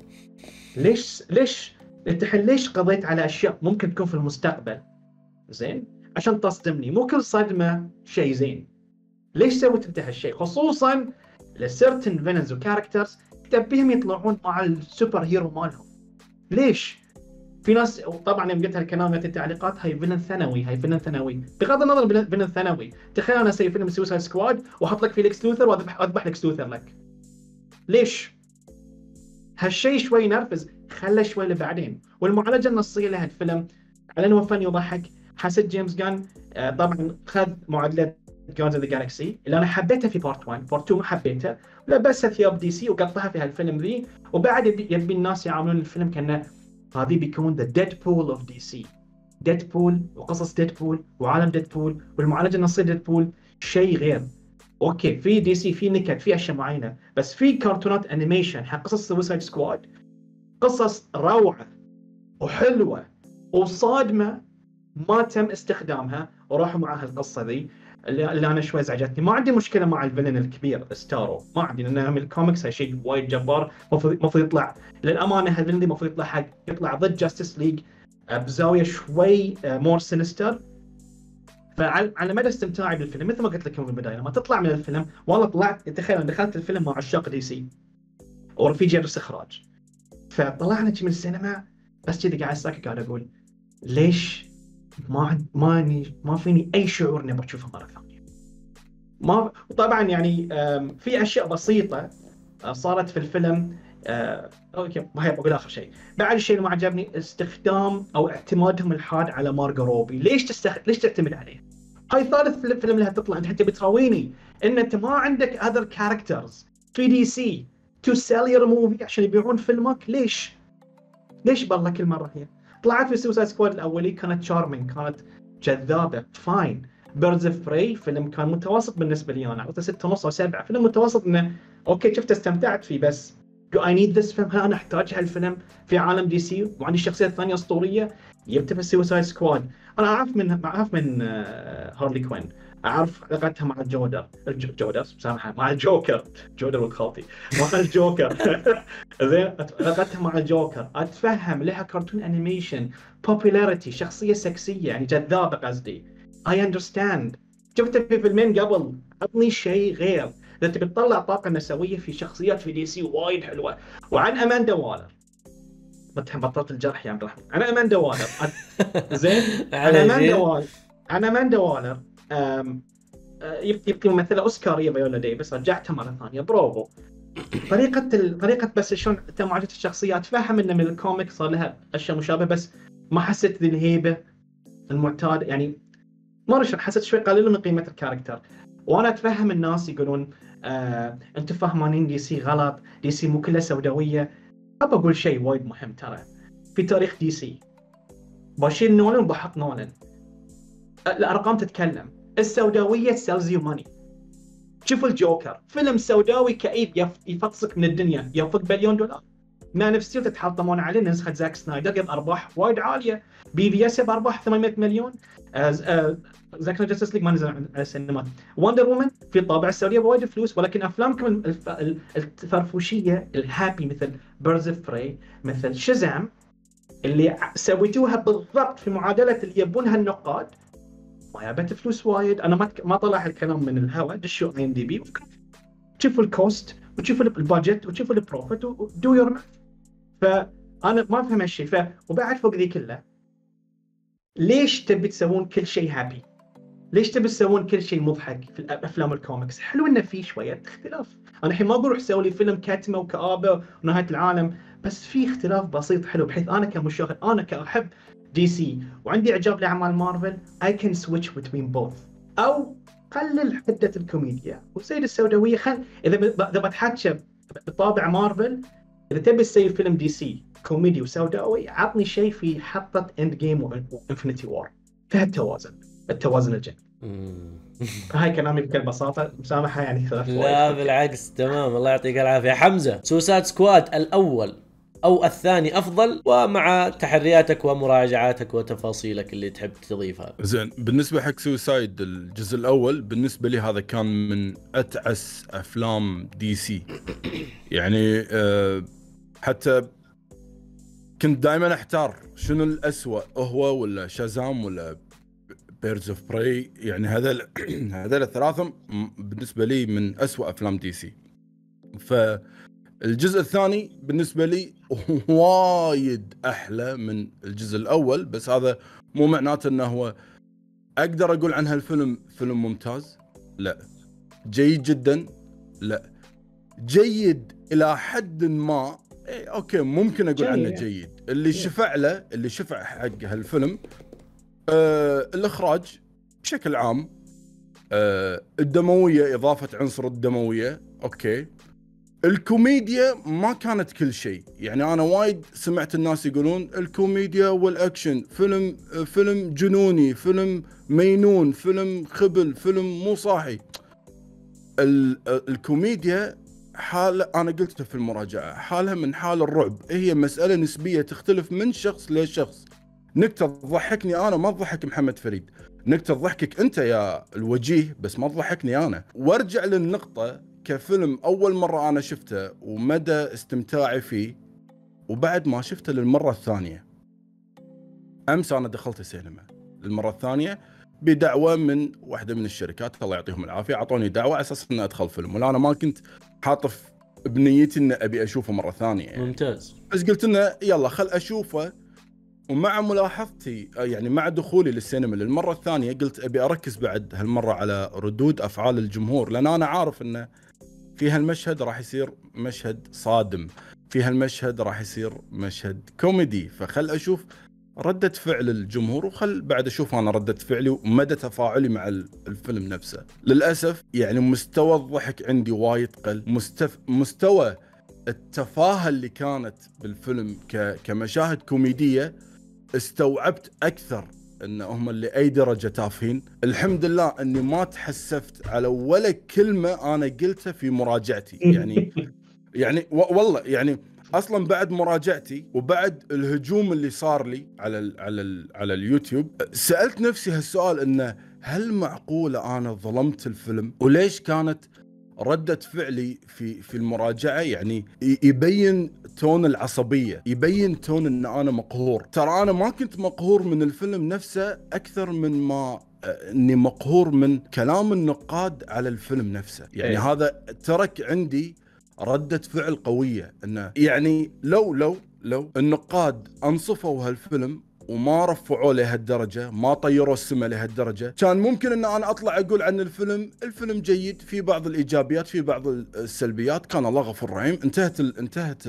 ليش انت ليش قضيت على اشياء ممكن تكون في المستقبل زين عشان تصدمني، مو كل صدمه شيء زين، ليش سويت انت هالشيء، خصوصا لسيرتن فيلنز وكاركترز تبيهم يطلعون مع السوبر هيرو مالهم، ليش؟ في ناس وطبعا يوم قلت هالكلام في التعليقات، هاي فيلن ثانوي، هاي فيلن ثانوي، بغض النظر فيلن ثانوي، تخيل انا اسوي فيلم سوسايد سكواد واحط لك فيه ليكس لوثر واذبح ليكس لوثر لك. ليش؟ هالشيء شوي ينرفز، خله شوي لبعدين، والمعالجه النصيه لهالفيلم على انه فن يضحك، حسيت جيمس جان طبعا خذ معادله جارديانز اوف ذا جالكسي اللي انا حبيتها في بارت 1، بارت 2 ما حبيتها، لبس ثياب دي سي وقطعها في هالفيلم ذي، وبعد يبي الناس يعاملون الفيلم كانه هذي بيكون ذا ديدبول اوف دي سي، ديدبول وقصص ديدبول وعالم ديدبول والمعالجه النصيه ديدبول، شيء غير. اوكي في دي سي في نكت في اشياء معينه، بس في كرتونات انيميشن حق قصص سوسايد سكواد، قصص روعه وحلوه وصادمه ما تم استخدامها وراحوا معها القصه ذي اللي انا شوي ازعجتني. ما عندي مشكله مع الفيلن الكبير ستارو، ما عندي، لانه من الكوميكس هالشيء وايد جبار، المفروض يطلع للامانه هالفيلن المفروض يطلع حق يطلع ضد جاستس ليج بزاويه شوي مور سينستر. فعلى مدى استمتاعي بالفيلم مثل ما قلت لكم في البدايه، لما تطلع من الفيلم والله طلعت، تخيل انا دخلت الفيلم مع عشاق دي سي ورفيجي بس اخراج، فطلعنا من السينما بس كذا قاعد ساكت قاعد اقول ليش ما فيني اي شعور اني بشوفها مره ثانيه. ما طبعا يعني في اشياء بسيطه صارت في الفيلم اوكي ما هي بقول اخر شيء. بعد الشيء اللي ما عجبني استخدام او اعتمادهم الحاد على مارجو روبي. ليش تعتمد عليه؟ هاي ثالث فيلم لها تطلع. انت بتراويني ان انت ما عندك اذر كاركترز في دي سي تو سيل يور موفي عشان يبيعون فيلمك. ليش بالله كل مره هي طلعت في سوسايد سكواد الاولي كانت تشارمينج، كانت جذابه، فاين. بيردز اوف براي فيلم كان متوسط بالنسبه لي، انا اعطيته 6.5 او 7، فيلم متوسط انه اوكي شفته استمتعت فيه، بس Do I need this film؟ هل أنا أحتاج هالفيلم في عالم دي سي وعندي شخصية ثانية أسطورية يبتفل سوسايد سكواد؟ أنا أعرف من هارلي كوين، أعرف علاقتها مع الجودر سامحة، مع الجوكر، جودر والخاطي، مع الجوكر زين علاقتها مع الجوكر، أتفهم لها كرتون أنيميشن، popularity، شخصية سكسية يعني جذابة قصدي، I understand. شفت في فيلمين قبل، عطني شيء غير. إذا تبي تطلع طاقة نسوية في شخصيات في دي سي وايد حلوة. وعن أماندا والر بطلت الجرح يا عبد الرحمن. عن أماندا والر زين عن أماندا والر يبقى ممثلة أوسكارية فيولا ديفيس، رجعتها مرة ثانية برافو. طريقة بس شلون معالجة الشخصية، أتفهم إن من الكوميك صار لها أشياء مشابهة، بس ما حسيت ذي الهيبة المعتاد، يعني ما رشح، حسيت شوي قليل من قيمة الكاركتر. وانا اتفهم الناس يقولون انتم فاهمانين دي سي غلط، دي سي مو كلها سوداويه. ابى اقول شيء وايد مهم، ترى في تاريخ دي سي بشيل نولان وبحط نولان، الارقام تتكلم، السوداويه سيلز يو ماني. شوفوا الجوكر، فيلم سوداوي كئيب يفقصك من الدنيا، ينفق بليون دولار. مان اوف ستيل تتحطمون عليه، نسخه زاك سنايدر جاب ارباح وايد عاليه، بي في اس بارباح 800 مليون، زاك سنايدر جاستس ليج ما نزل على السينما، واندر وومن في طابع السعوديه وايد فلوس، ولكن افلامكم الفرفوشيه الهابي مثل بيردز اوف براي، مثل شزام، اللي سويتوها بالضبط في معادله اللي يبونها النقاد، ما جابت فلوس وايد. انا ما طلع الكلام من الهواء، دشوا اي ام دي بي شوفوا الكوست وتشوفوا البادجت وتشوفوا البروفيت ودو يور ماث. فانا ما افهم هالشيء. وبعد فوق ذي كله، ليش تبي تسوون كل شيء هابي؟ ليش تبي تسوون كل شيء مضحك في الافلام الكوميكس؟ حلو انه في شويه اختلاف، انا الحين ما اقول روح سوي لي فيلم كتمه وكآبه ونهايه العالم، بس في اختلاف بسيط حلو، بحيث انا كمشاهد، انا كاحب دي سي وعندي اعجاب لاعمال مارفل، I can switch between both. او قلل حده الكوميديا وزيد السوداويه. اذا بتحكي بطابع مارفل، اذا تبي تسوي فيلم دي سي كوميدي وسوداوي، عطني شيء في حطه اند جيم وانفنتي وور، فهالتوازن، التوازن الجميل. هاي كلامي بكل بساطه، مسامحه يعني. لا بالعكس، تمام، الله يعطيك العافيه حمزه. سوسايد سكواد الاول او الثاني افضل، ومع تحرياتك ومراجعاتك وتفاصيلك اللي تحب تضيفها. زين، بالنسبه حق سوسايد الجزء الاول، بالنسبه لي هذا كان من اتعس افلام دي سي، يعني حتى كنت دائما احتار شنو الاسوأ، هو ولا شازام ولا بيردز اوف براي، يعني هذول الثلاثه بالنسبه لي من اسوأ افلام دي سي. فالجزء الثاني بالنسبه لي وايد احلى من الجزء الاول، بس هذا مو معناته انه هو اقدر اقول عن هالفيلم فيلم ممتاز، لا، جيد جدا، لا، جيد الى حد ما، اوكي ممكن اقول عنه جيد. اللي شفع له، اللي شفع حق هالفيلم الاخراج بشكل عام، الدمويه، اضافه عنصر الدمويه، اوكي. الكوميديا ما كانت كل شيء، يعني انا وايد سمعت الناس يقولون الكوميديا والاكشن، فيلم جنوني، فيلم مينون، فيلم خبل، فيلم مو صاحي. الكوميديا حال، انا قلتها في المراجعه، حالها من حال الرعب، هي مساله نسبيه، تختلف من شخص لشخص. نكته تضحكني انا ما تضحك محمد فريد، نكته تضحكك انت يا الوجيه بس ما تضحكني انا. وارجع للنقطه، كفيلم اول مره انا شفته ومدى استمتاعي فيه، وبعد ما شفته للمره الثانيه امس، انا دخلت السينما للمره الثانيه بدعوه من واحده من الشركات، الله يعطيهم العافيه، اعطوني دعوه على اساس اني ادخل فيلم، ولا انا ما كنت حاطف بنيتي ان ابي اشوفه مره ثانيه يعني. ممتاز. بس قلت انه يلا خل اشوفه، ومع ملاحظتي يعني مع دخولي للسينما للمره الثانيه، قلت ابي اركز بعد هالمره على ردود افعال الجمهور، لان انا عارف انه في هالمشهد راح يصير مشهد صادم، في هالمشهد راح يصير مشهد كوميدي، فخل اشوف ردة فعل الجمهور، وخل بعد اشوف انا ردة فعلي ومدى تفاعلي مع الفيلم نفسه. للاسف يعني مستوى الضحك عندي وايد قل، مستوى التفاهة اللي كانت بالفيلم كمشاهد كوميدية استوعبت اكثر ان هم لاي درجة تافهين. الحمد لله اني ما تحسفت على ولا كلمة انا قلتها في مراجعتي، يعني والله يعني اصلا بعد مراجعتي وبعد الهجوم اللي صار لي على ال على ال على اليوتيوب، سالت نفسي هالسؤال انه هل معقوله انا ظلمت الفيلم؟ وليش كانت ردة فعلي في المراجعه يعني يبين تون العصبيه، يبين تون ان انا مقهور. ترى انا ما كنت مقهور من الفيلم نفسه اكثر من ما اني مقهور من كلام النقاد على الفيلم نفسه. يعني هذا ترك عندي ردة فعل قوية، انه يعني لو النقاد انصفوا هالفيلم وما رفعوا لهالدرجة، ما طيروا السما لهالدرجة، كان ممكن ان انا اطلع اقول عن الفيلم جيد، في بعض الايجابيات في بعض السلبيات، كان الله غفور رحيم، انتهت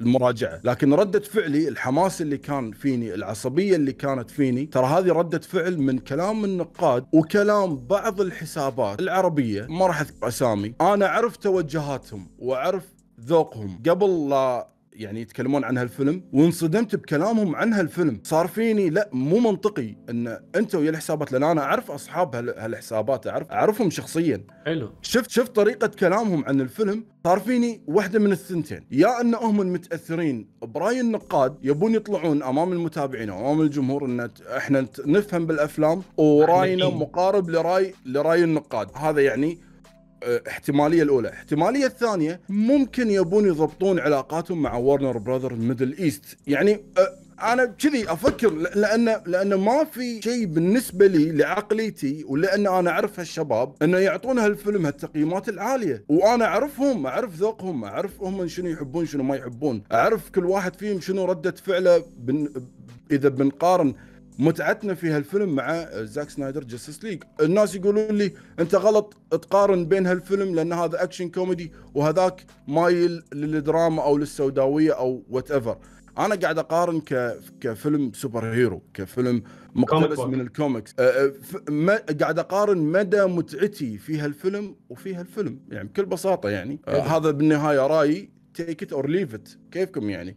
المراجعة. لكن ردة فعلي، الحماس اللي كان فيني، العصبية اللي كانت فيني، ترى هذه ردة فعل من كلام النقاد وكلام بعض الحسابات العربية، ما راح اذكر اسامي. انا اعرف توجهاتهم واعرف ذوقهم قبل لا يعني يتكلمون عن هالفيلم، وانصدمت بكلامهم عن هالفيلم. صار فيني لا، مو منطقي ان انت ويا الحسابات، لان انا اعرف اصحاب هالحسابات، اعرفهم شخصيا. حلو. شفت طريقه كلامهم عن الفيلم، صار فيني واحده من الثنتين، يا ان هم متاثرين براي النقاد، يبون يطلعون امام المتابعين وامام الجمهور ان احنا نفهم بالافلام وراينا مقارب لراي النقاد، هذا يعني احتمالية الأولى. احتمالية الثانية، ممكن يبون يضبطون علاقاتهم مع وارنر براذرز ميدل إيست. يعني أنا كذي أفكر، لأن ما في شيء بالنسبة لي لعقليتي، ولأن أنا أعرف هالشباب أنه يعطون هالفيلم هالتقييمات العالية، وأنا أعرفهم، أعرف ذوقهم، أعرف هم شنو يحبون شنو ما يحبون، أعرف كل واحد فيهم شنو ردة فعله. إذا بنقارن متعتنا في هالفيلم مع زاك سنايدر جاستس ليج، الناس يقولون لي انت غلط تقارن بين هالفيلم لان هذا اكشن كوميدي وهذاك مايل للدراما او للسوداويه او وات ايفر. انا قاعد اقارن كفيلم سوبر هيرو، كفيلم مقتبس من الكوميكس، قاعد اقارن مدى متعتي في هالفيلم وفي هالفيلم، يعني بكل بساطه. يعني هذا بالنهايه رايي، تيك ات اور ليف ات، كيفكم يعني.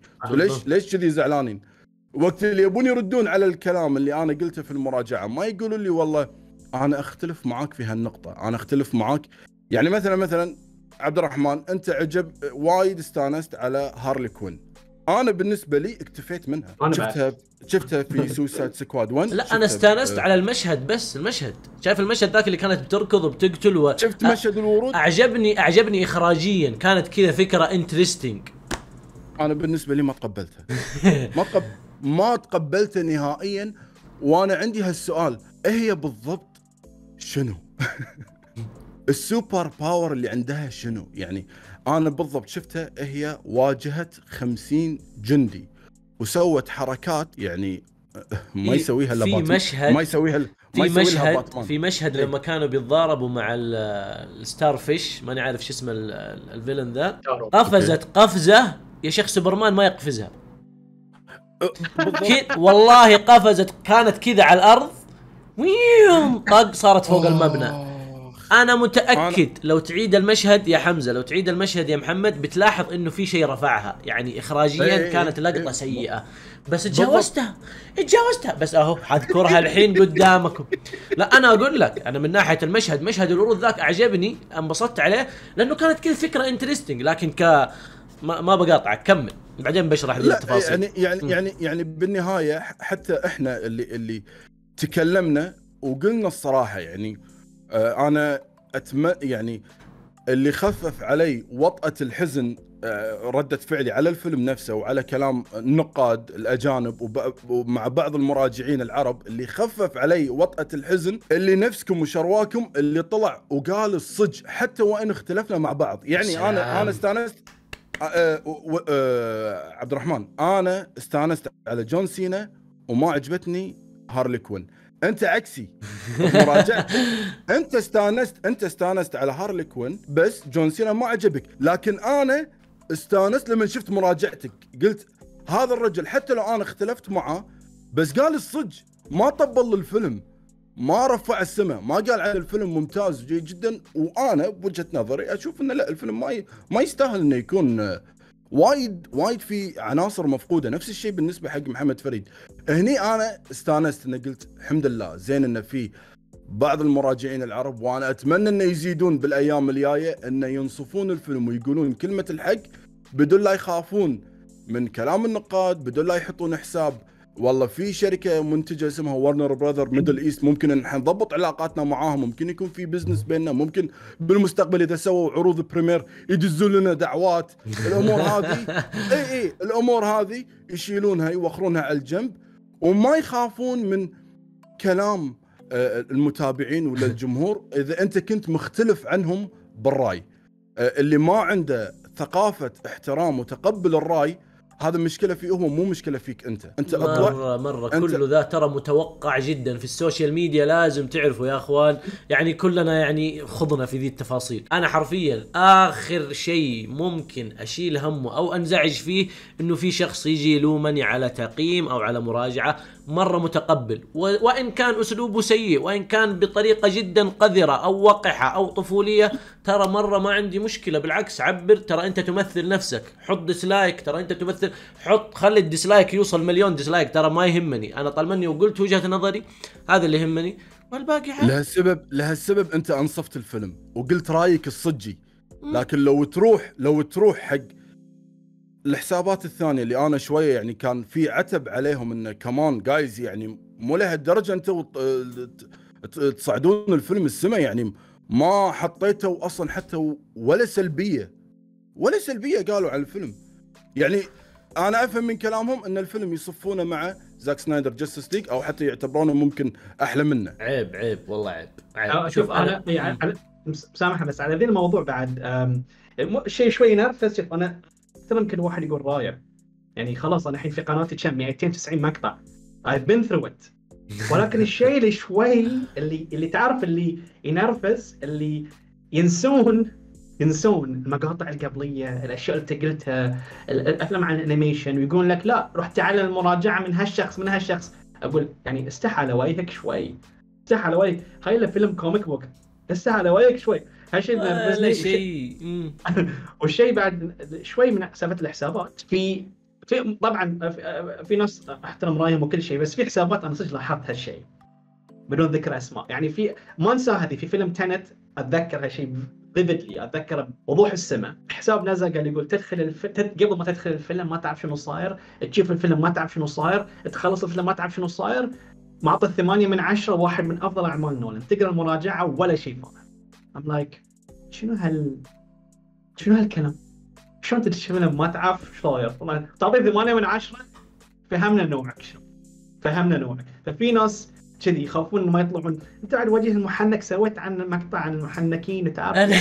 ليش كذي زعلانين؟ وقت اللي يبون يردون على الكلام اللي انا قلته في المراجعه، ما يقولوا لي والله انا اختلف معاك في هالنقطه، انا اختلف معاك. يعني مثلا عبد الرحمن، انت عجب وايد استانست على هارلي كوين، انا بالنسبه لي اكتفيت منها، شفتها في سوسايد سكواد 1. لا انا استانست على المشهد، بس المشهد، شايف المشهد ذاك اللي كانت بتركض وبتقتل شفت مشهد الورود، اعجبني اخراجيا، كانت كذا فكره انترستينج. انا بالنسبه لي ما تقبلتها، ما تقبلته نهائيا. وانا عندي هالسؤال، ايه هي بالضبط شنو السوبر باور اللي عندها شنو؟ يعني انا بالضبط شفتها، إيه هي واجهت 50 جندي وسوت حركات يعني ما يسويها الا باتمان. في مشهد لما كانوا بيتضاربوا مع الستار فيش، ماني عارف شو اسمه الفيلن ذا، قفزت قفزه يا شيخ سوبرمان ما يقفزها والله قفزت، كانت كذا على الارض ويوم طق صارت فوق المبنى. انا متاكد لو تعيد المشهد يا حمزه، لو تعيد المشهد يا محمد، بتلاحظ انه في شيء رفعها، يعني اخراجيا كانت لقطه سيئه، بس تجاوزتها بس اهو حذكرها الحين قدامكم. لا انا اقول لك، انا من ناحيه المشهد، مشهد الورود ذاك اعجبني، انبسطت عليه لانه كانت كذا فكره انترستنج. لكن ما بقاطعك، كمل بعدين بشرح لك التفاصيل. يعني بالنهايه حتى احنا اللي تكلمنا وقلنا الصراحه، يعني انا يعني اللي خفف علي وطأة الحزن ردة فعلي على الفيلم نفسه وعلى كلام النقاد الأجانب ومع بعض المراجعين العرب، اللي خفف علي وطأة الحزن اللي نفسكم وشرواكم، اللي طلع وقال الصج حتى وإن اختلفنا مع بعض. يعني انا استانست عبد الرحمن، انا استانست على جون سينا وما عجبتني هارلي كوين. انت عكسي مراجعة، انت استانست على هارلي كوين بس جون سينا ما عجبك. لكن انا استانست لما شفت مراجعتك، قلت هذا الرجل حتى لو انا اختلفت معه بس قال الصج، ما طبل للفيلم، ما رفع السماء، ما قال عن الفيلم ممتاز جدا. وانا بوجهه نظري اشوف انه لا، الفيلم ما يستاهل انه يكون وايد وايد في عناصر مفقوده. نفس الشيء بالنسبه حق محمد فريد. هني انا استانست انه قلت الحمد لله زين انه في بعض المراجعين العرب، وانا اتمنى انه يزيدون بالايام الجايه انه ينصفون الفيلم ويقولون كلمه الحق بدون لا يخافون من كلام النقاد، بدون لا يحطون حساب والله في شركه منتجه اسمها وارنر براذرز ميدل ايست ممكن نضبط علاقاتنا معاهم، ممكن يكون في بزنس بيننا، ممكن بالمستقبل اذا سووا عروض بريمير يدزون لنا دعوات. الامور هذه اي الامور هذه يشيلونها يوخرونها على الجنب وما يخافون من كلام المتابعين ولا الجمهور. اذا انت كنت مختلف عنهم بالراي، اللي ما عنده ثقافه احترام وتقبل الراي هذا مشكله فيه هو، مو مشكله فيك انت. انت اطلع مره كله ذا ترى متوقع جدا في السوشيال ميديا، لازم تعرفوا يا اخوان، يعني كلنا يعني خضنا في ذي التفاصيل. انا حرفيا اخر شيء ممكن اشيل همه او انزعج فيه انه في شخص يجي يلومني على تقييم او على مراجعه مره متقبل، وان كان اسلوبه سيء، وان كان بطريقه جدا قذره او وقحه او طفوليه، ترى مره ما عندي مشكله. بالعكس، عبر، ترى انت تمثل نفسك، حط ديسلايك، ترى انت تمثل، حط، خلي الديسلايك يوصل مليون ديسلايك، ترى ما يهمني. انا طالما اني وقلت وجهه نظري هذا اللي يهمني، والباقي حق. لهالسبب انت انصفت الفيلم وقلت رايك الصجي. لكن لو تروح حق الحسابات الثانيه اللي انا شويه يعني كان في عتب عليهم، انه كمان جايز يعني مو لهالدرجه انتوا تصعدون الفيلم السما، يعني ما حطيته اصلا حتى ولا سلبيه قالوا عن الفيلم. يعني انا افهم من كلامهم ان الفيلم يصفونه مع زاك سنايدر جاستس ليج، او حتى يعتبرونه ممكن احلى منه. عيب والله، عيب. شوف انا مسامحه بس على ذي الموضوع بعد شيء شوي ينرفز. شوف انا ترى يمكن واحد يقول رايه، يعني خلاص انا الحين في قناتي كم 290 مقطع، I've been through it. ولكن الشيء اللي شوي اللي تعرف اللي ينرفز، اللي ينسون المقاطع القبليه، الاشياء اللي قلتها، الافلام عن الانيميشن، ويقول لك لا روح تعال المراجعه من هالشخص من هالشخص. اقول يعني استحى على وجهك شوي، استحى على وجهك، خلي فيلم كوميك بوك، استحى على وجهك شوي. هالشيء لا شيء. والشيء بعد شوي من حسابات الحسابات، في طبعا في ناس احترم رايهم وكل شيء، بس في حسابات انا صدق لاحظت هالشيء بدون ذكر اسماء. يعني في، ما انسى هذه، في فيلم تنت اتذكر هالشيء vividly، اتذكر بوضوح السماء، حساب نزل قال يقول قبل ما تدخل الفيلم ما تعرف شنو صاير، تشوف الفيلم ما تعرف شنو صاير، تخلص الفيلم ما تعرف شنو صاير، معطى 8/10، واحد من افضل اعمال نولان، تقرا المراجعه ولا شيء فاهم. I'm like شنو هالكلام؟ شلون تدش فيلم ما تعرف شو صاير؟ والله تعطيه 8/10، فهمنا نوعك شنو، فهمنا نوعك. ففي ناس كذي يخافون ما يطلعون. انت على وجه المحنك سويت عن مقطع عن المحنكين، تعرف.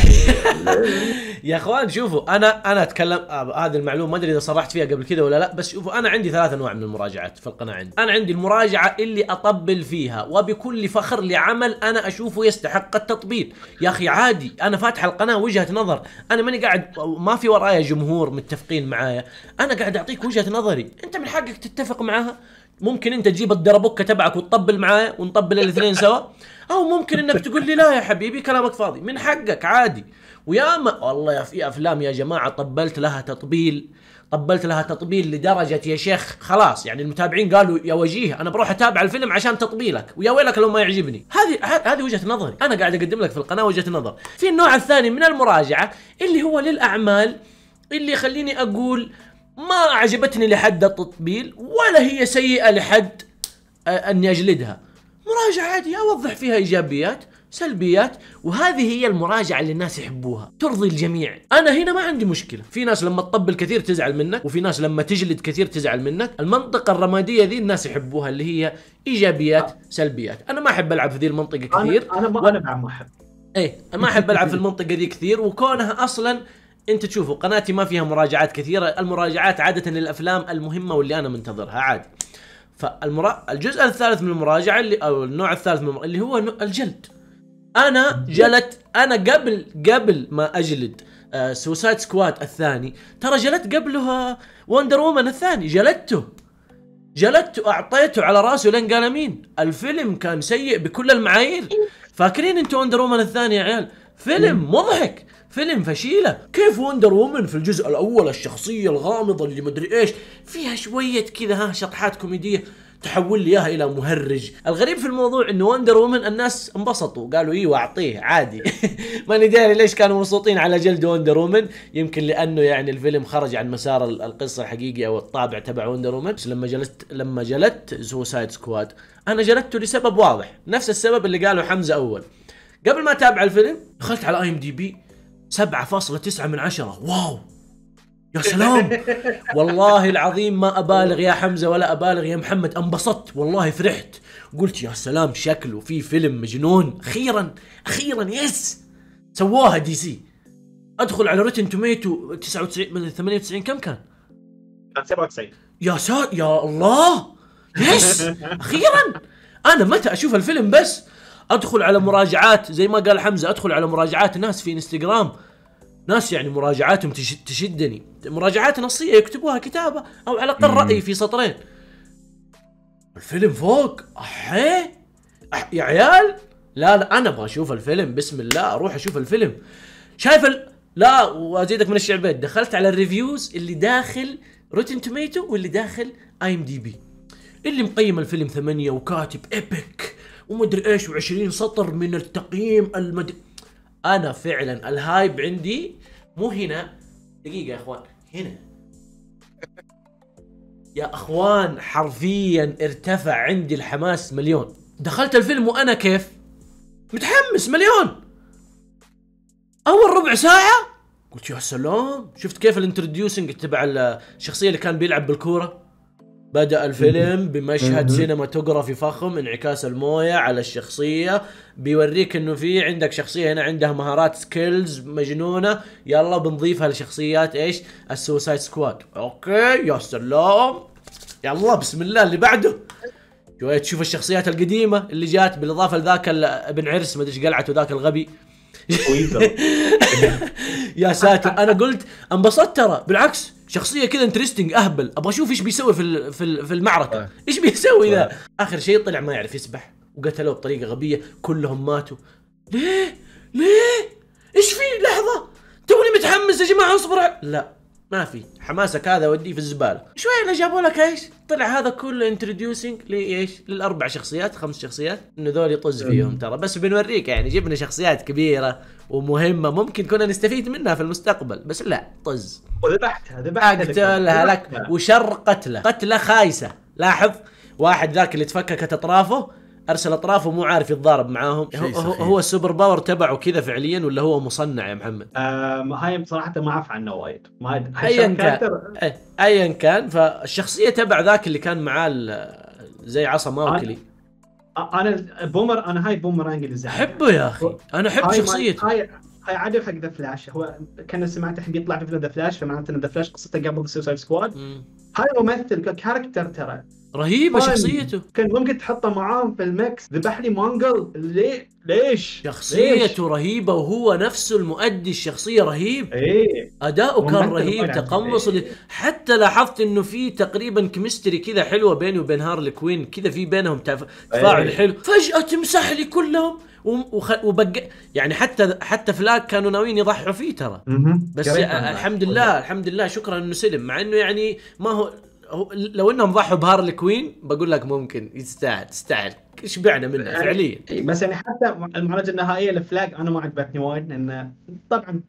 يا اخوان شوفوا، انا اتكلم هذه المعلومه، ما ادري اذا صرحت فيها قبل كذا ولا لا، بس شوفوا انا عندي 3 انواع من المراجعات في القناه عندي. انا عندي المراجعه اللي اطبل فيها وبكل فخر لعمل انا اشوفه يستحق التطبيل. يا اخي عادي، انا فاتح القناه وجهه نظر، انا ماني قاعد ما في ورايا جمهور متفقين معايا، انا قاعد اعطيك وجهه نظري، انت من حقك تتفق معاها. ممكن انت تجيب الدربكه تبعك وتطبل معايا ونطبل الاثنين سوا، او ممكن انك تقول لي لا يا حبيبي كلامك فاضي، من حقك عادي. وياما والله في افلام يا جماعه طبلت لها تطبيل لدرجه يا شيخ خلاص، يعني المتابعين قالوا يا وجيه انا بروح اتابع الفيلم عشان تطبيلك، ويا ويلك لو ما يعجبني. هذه وجهه نظري، انا قاعد اقدم لك في القناه وجهه نظر. في النوع الثاني من المراجعه اللي هو للاعمال، اللي خليني اقول ما عجبتني لحد التطبيل، ولا هي سيئة لحد أني أجلدها. مراجعة عادية أوضح فيها إيجابيات سلبيات، وهذه هي المراجعة اللي الناس يحبوها، ترضي الجميع. أنا هنا ما عندي مشكلة، في ناس لما تطبل كثير تزعل منك، وفي ناس لما تجلد كثير تزعل منك. المنطقة الرمادية ذي الناس يحبوها، اللي هي إيجابيات سلبيات. أنا ما أحب ألعب في ذي المنطقة كثير، أنا ما أحب ألعب في المنطقة ذي كثير. وكونها أصلا انت تشوفوا قناتي ما فيها مراجعات كثيرة، المراجعات عادة للأفلام المهمة واللي أنا منتظرها عادي. فالجزء الثالث من المراجعة أو النوع الثالث من اللي هو الجلد. أنا قبل ما أجلد سوسايد سكواد الثاني، ترى جلدت قبلها واندر وومن الثاني، جلدته اعطيته على راسه لين قال امين. الفيلم كان سيء بكل المعايير. فاكرين انتوا واندر وومن الثاني يا عيال فيلم مضحك، فيلم فشيله. كيف وندر وومن في الجزء الاول الشخصيه الغامضه اللي مدري ايش فيها شويه كذا ها شطحات كوميديه، تحول لي اياها الى مهرج. الغريب في الموضوع انه واندر وومن الناس انبسطوا قالوا ايوه اعطيه عادي. ماني داري ليش كانوا مبسوطين على جلد واندر وومن، يمكن لانه يعني الفيلم خرج عن مسار القصه الحقيقيه او الطابع تبع واندر وومن. بس لما جلدت سوسايد سكواد انا جلدته لسبب واضح، نفس السبب اللي قاله حمزه اول. قبل ما اتابع الفيلم دخلت على IMDb 7.9 من 10. واو يا سلام، والله العظيم ما ابالغ يا حمزه ولا ابالغ يا محمد، انبسطت والله، فرحت قلت يا سلام شكله في فيلم مجنون، اخيرا اخيرا يس سواها دي سي. ادخل على روتن توميتو 99 من 98 كم كان؟ 97. يا الله يس اخيرا. انا متى اشوف الفيلم؟ بس ادخل على مراجعات زي ما قال حمزه، ادخل على مراجعات ناس في انستغرام، ناس يعني مراجعاتهم تشدني، مراجعات نصيه يكتبوها كتابه او على الاقل راي في سطرين. الفيلم فوق احيه يا عيال. لا انا ابغى اشوف الفيلم، بسم الله اروح اشوف الفيلم. شايف لا وازيدك من الشعبيه. دخلت على الريفيوز اللي داخل روتين توميتو واللي داخل IMDb، اللي مقيم الفيلم 8 وكاتب ايبك ومدري ايش و20 سطر من التقييم انا فعلا الهايب عندي مو هنا. دقيقة يا اخوان، هنا يا اخوان حرفيا ارتفع عندي الحماس مليون. دخلت الفيلم وانا كيف؟ متحمس مليون. اول ربع ساعة قلت يا سلام، شفت كيف الانتروديوسنج تبع الشخصية اللي كان بيلعب بالكورة؟ بدأ الفيلم بمشهد سينماتوغرافي فخم، انعكاس المويه على الشخصيه، بيوريك انه في عندك شخصيه هنا عندها مهارات سكيلز مجنونه، يلا بنضيفها لشخصيات ايش؟ السوسايد سكواد. اوكي يا سلام، يلا بسم الله اللي بعده. شويه تشوف الشخصيات القديمه اللي جات بالاضافه لذاك ابن عرس ما ادري ايش قلعته ذاك الغبي. يا ساتر، انا قلت انبسطت ترى، بالعكس شخصيه كذا انترستنج اهبل، ابغى اشوف ايش بيسوي في المعركه، ايش بيسوي ذا. اخر شيء طلع ما يعرف يسبح وقتلوه بطريقه غبيه، كلهم ماتوا. ليه ايش في؟ لحظه توني متحمس يا جماعه اصبر، لا ما في حماسك هذا، وديه في الزباله. شويه جابوا لك ايش؟ طلع هذا كله انتروديوسنج لايش؟ للاربع شخصيات خمس شخصيات انه ذول يطز فيهم ترى، بس بنوريك يعني جبنا شخصيات كبيره ومهمه ممكن كنا نستفيد منها في المستقبل، بس لا طز ذبحتها اقتلها لك. وشر قتله خايسه، لاحظ واحد ذاك اللي تفككت اطرافه، ارسل اطرافه مو عارف يتضارب معاهم. هو السوبر باور تبعه كذا فعليا ولا هو مصنع يا محمد؟ هاي صراحه ما اعرف عنه وايد، ما ايا كان فالشخصيه تبع ذاك اللي كان معاه زي عصا ماوكلي. انا بومر، انا هاي بومرانج اللي زعلان احبه يا اخي، انا احب شخصيته. هاي عدل حق ذا فلاش، هو كان سمعت حق يطلع في ذا فلاش، فمعناته ان ذا فلاش قصته قبل سوسايد سكواد. هاي ممثل ككاركتر ترى رهيبه شخصيته، كان ممكن تحطه معاهم في المكس. ذبح لي مانجل ليش؟ شخصيته رهيبه وهو نفسه المؤدي الشخصيه رهيب. ايه اداؤه كان رهيب، تقمصه حتى لاحظت انه في تقريبا كيمستري كذا حلوه بينه وبين هارلي كوين كذا، في بينهم تفاعل حلو. فجاه تمسح لي كلهم يعني حتى فلاك كانوا ناويين يضحوا فيه ترى، بس الحمد لله شكرا انه سلم، مع انه يعني ما هو لو انهم ضحوا بهارلي كوين بقول لك ممكن تستاهل شبعنا منها فعليا. بس يعني حتى المعالجه النهائيه لفلاك انا ما عجبتني وايد، لان طبعا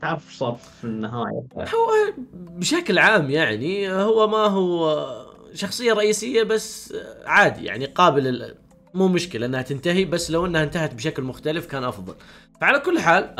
تعرف ايش صار في النهايه. هو بشكل عام يعني هو ما هو شخصيه رئيسيه، بس عادي يعني قابل، مو مشكله انها تنتهي، بس لو انها انتهت بشكل مختلف كان افضل. فعلى كل حال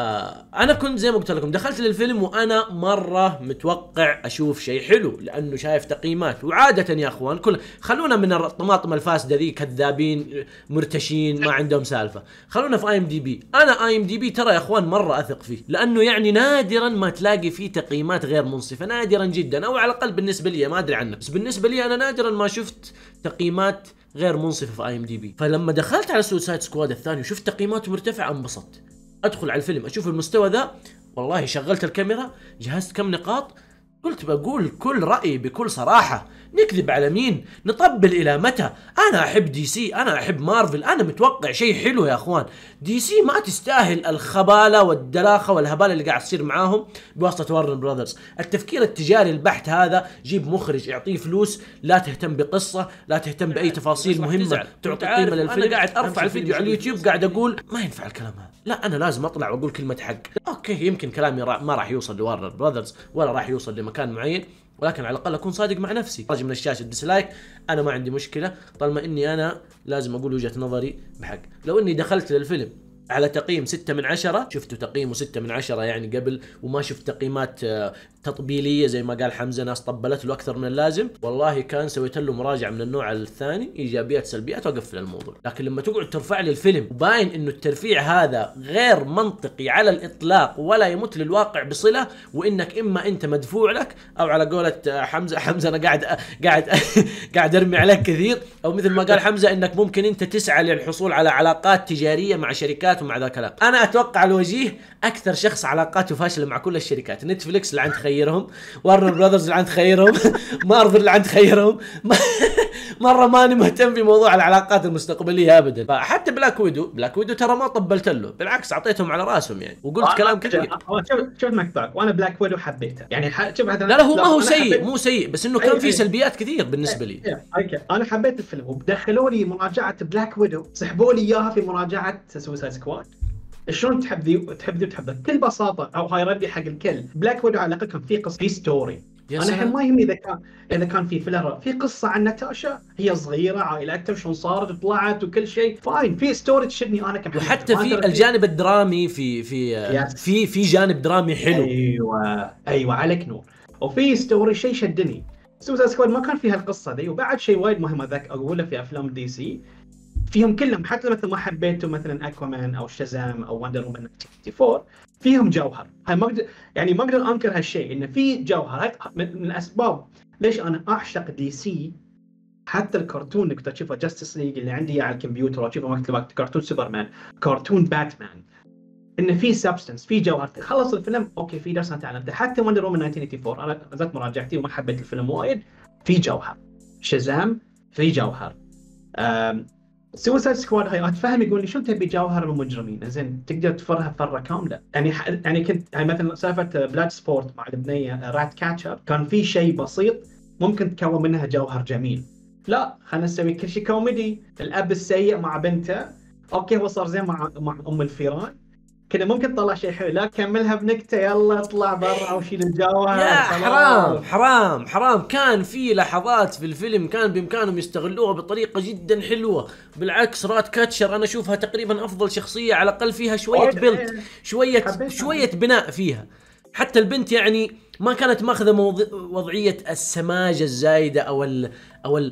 انا كنت زي ما قلت لكم دخلت للفيلم وانا مره متوقع اشوف شيء حلو، لانه شايف تقييمات، وعاده يا اخوان خلونا من الطماطم الفاسده ذي، كذابين مرتشين ما عندهم سالفه. خلونا في IMDb، انا IMDb ترى يا اخوان مره اثق فيه، لانه يعني نادرا ما تلاقي فيه تقييمات غير منصفه، نادرا جدا، او على الاقل بالنسبه لي، ما ادري عنك، بس بالنسبه لي انا نادرا ما شفت تقييمات غير منصفه في IMDb. فلما دخلت على سوسايد سكواد الثاني وشفت تقييماته مرتفعه انبسطت. ادخل على الفيلم اشوف المستوى ذا والله شغلت الكاميرا، جهزت كم نقاط، قلت بقول كل رأيي بكل صراحة، نكذب على مين؟ نطبل إلى متى؟ أنا أحب دي سي، أنا أحب مارفل، أنا متوقع شيء حلو يا أخوان. دي سي ما تستاهل الخبالة والدلاخة والهبالة اللي قاعد تصير معاهم بواسطة وارنر براذرز. التفكير التجاري البحت هذا، جيب مخرج اعطيه فلوس، لا تهتم بقصة، لا تهتم بأي تفاصيل مهمة تعطي قيمة للفيلم. أنا قاعد أرفع الفيديو على اليوتيوب قاعد أقول ما ينفع الكلام هذا، لا أنا لازم أطلع وأقول كلمة حق. أوكي يمكن كلامي ما راح يوصل لوارنر براذرز ولا راح يوصل لمكان معين، ولكن على الاقل اكون صادق مع نفسي. خرج من الشاشه الديسلايك، انا ما عندي مشكله طالما اني انا لازم اقول وجهه نظري بحق. لو اني دخلت للفيلم على تقييم 6 من 10، شفته تقييمه 6 من 10 يعني قبل، وما شفت تقييمات تطبيليه زي ما قال حمزه ناس طبلت له اكثر من اللازم، والله كان سويت له مراجعه من النوع الثاني، ايجابيات سلبيات واقفل الموضوع. لكن لما تقعد ترفع لي الفيلم وباين انه الترفيع هذا غير منطقي على الاطلاق ولا يمت للواقع بصله، وانك اما انت مدفوع لك او على قولة حمزه انا قاعد ارمي عليك كثير، او مثل ما قال حمزه انك ممكن انت تسعى للحصول على علاقات تجاريه مع شركات ومع ذا الكلام. انا اتوقع الوجيه اكثر شخص علاقاته فاشله مع كل الشركات، نتفليكس لعند خيرهم، وارنر براذرز لعند خيرهم، مارفل لعند خيرهم، مره ماني مهتم بموضوع العلاقات المستقبليه ابدا. فحتى بلاك ويدو ترى ما طبلت له، بالعكس اعطيتهم على راسهم يعني، وقلت كلام كثير. شوف مقطعك، وانا بلاك ويدو حبيته يعني لا هو ما هو سيء، مو سيء، بس انه كان فيه سلبيات كثير بالنسبه لي. اوكي انا حبيت الفيلم، ودخلوا لي مراجعه بلاك ويدو، سحبوا لي اياها في مراجعه سوسايد سكواد. شلون تحب ذي وتحب ذي وتحب ذي بكل بساطه، او هاي ردي حق الكل. بلاك ويدو علاقتهم في قصه، في ستوري. انا الحين ما يهمني اذا كان في فيلر، في قصه عن ناتاشا هي صغيره، عائلتها وشلون صارت وطلعت وكل شيء، فاين في ستوري تشدني انا كمحمد. وحتى في الجانب الدرامي في جانب درامي حلو. ايوه عليك نور، وفي ستوري شيء شدني. سوسايد سكواد ما كان فيها القصه ذي. وبعد شيء وايد مهم ذاك اقوله في افلام دي سي فيهم كلهم، حتى مثل ما حبيته مثلا اكوامان او شزام او واندر وومن 64 فيهم جوهر. يعني ما اقدر انكر هالشيء انه في جوهر. من الاسباب ليش انا اعشق دي سي، حتى الكرتون اللي كنت اشوفه جاستس ليج اللي عندي على الكمبيوتر واشوفه مكتبه، كرتون سوبرمان، كرتون باتمان، انه في سبستنس، في جوهر. خلص الفيلم اوكي في درس انا تعلمته. حتى واندر وومن 1984 انا نزلت مراجعتي وما حبيت الفيلم وايد، في جوهر. شزام في جوهر. سوسايد سكواد هاي اتفهم يقول لي شو تبي جوهر المجرمين، زين تقدر تفرها فره كامله. يعني كنت مثلا سالفه بلاد سبورت مع البنيه رات كاتشر، كان في شيء بسيط ممكن تكون منها جوهر جميل. لا خلينا نسوي كل شيء كوميدي. الاب السيء مع بنته، اوكي هو صار زين مع ام الفيران، كنا ممكن تطلع شيء حلو، لا كملها بنكته يلا اطلع برا وشيل الجوهر. لا حرام حرام حرام. كان في لحظات في الفيلم كان بامكانهم يستغلوها بطريقه جدا حلوه. بالعكس رات كاتشر انا اشوفها تقريبا افضل شخصيه، على الاقل فيها شويه بلد، شويه بناء فيها. حتى البنت يعني ما كانت ماخذه وضعيه السماجه الزايده او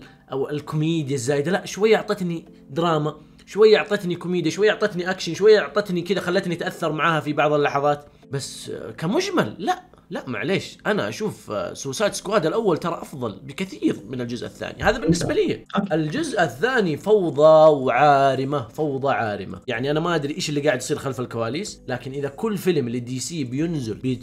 الكوميديا الزايده، لا شويه اعطتني دراما، شوية اعطتني كوميديا، شوية اعطتني اكشن، شوية اعطتني كذا، خلتني اتاثر معاها في بعض اللحظات. بس كمجمل لا معليش، انا اشوف سوسايد سكواد الاول ترى افضل بكثير من الجزء الثاني، هذا بالنسبه لي. الجزء الثاني فوضى وعارمه، فوضى عارمه، يعني انا ما ادري ايش اللي قاعد يصير خلف الكواليس. لكن اذا كل فيلم اللي دي سي بينزل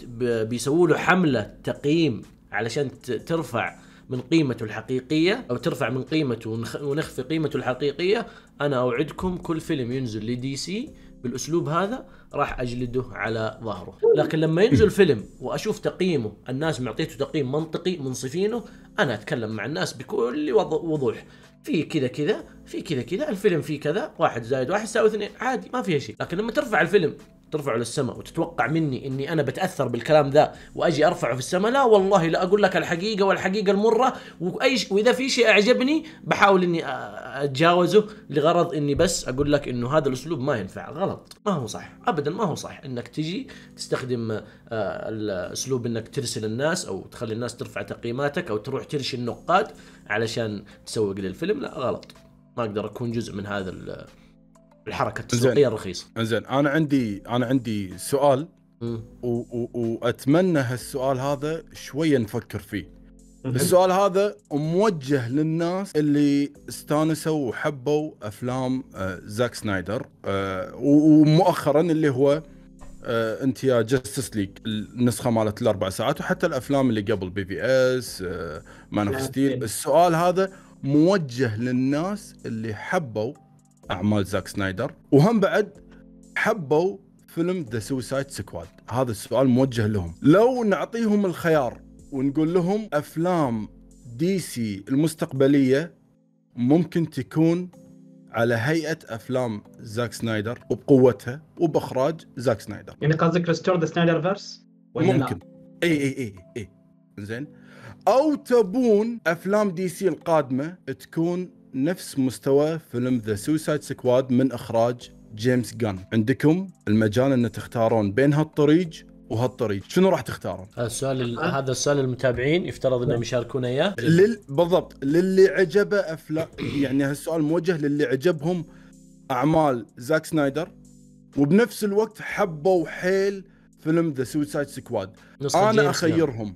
بيسووا له حمله تقييم علشان ترفع من قيمته الحقيقية أو ترفع من قيمته ونخفي قيمته الحقيقية، أنا أوعدكم كل فيلم ينزل لدي سي بالأسلوب هذا راح أجلده على ظهره. لكن لما ينزل فيلم وأشوف تقييمه الناس معطيته تقييم منطقي منصفينه، أنا أتكلم مع الناس بكل وضوح، في كذا كذا، في كذا كذا، الفيلم فيه كذا، 1+1=2، عادي ما فيها شيء. لكن لما ترفع الفيلم ترفعه للسماء وتتوقع مني اني انا بتاثر بالكلام ذا واجي ارفعه في السماء، لا والله، لا اقول لك الحقيقه والحقيقه المره، واذا في شيء اعجبني بحاول اني اتجاوزه لغرض اني بس اقول لك انه هذا الاسلوب ما ينفع، غلط، ما هو صح ابدا، ما هو صح انك تجي تستخدم الاسلوب انك ترسل الناس او تخلي الناس ترفع تقييماتك او تروح ترشي النقاد علشان تسوق للفيلم، لا غلط، ما اقدر اكون جزء من هذا الحركه التسويقيه الرخيصه. زين انا عندي سؤال، واتمنى هالسؤال هذا شويه نفكر فيه. السؤال هذا موجه للناس اللي استانسوا وحبوا افلام زاك سنايدر، ومؤخرا اللي هو انتاج جاستس ليج النسخه مالت الاربع ساعات، وحتى الافلام اللي قبل بي في اس، مان اوف ستيل. السؤال هذا موجه للناس اللي حبوا اعمال زاك سنايدر، وهم بعد حبوا فيلم ذا سوسايد سكواد. هذا السؤال موجه لهم. لو نعطيهم الخيار ونقول لهم افلام دي سي المستقبليه ممكن تكون على هيئه افلام زاك سنايدر وبقوتها وباخراج زاك سنايدر، يعني قصدك ريستور ذا سنايدر فيرس ممكن؟ اي اي اي اي زين. او تبون افلام دي سي القادمه تكون نفس مستوى فيلم ذا سوسايد سكواد من اخراج جيمس جان. عندكم المجال ان تختارون بين هالطريق وهالطريق، شنو راح تختارون؟ السؤال هذا السؤال المتابعين يفترض انهم يشاركونا اياه بالضبط. للي عجبه افلام، يعني هالسؤال موجه للي عجبهم اعمال زاك سنايدر وبنفس الوقت حبوا حيل فيلم ذا سوسايد سكواد. انا اخيرهم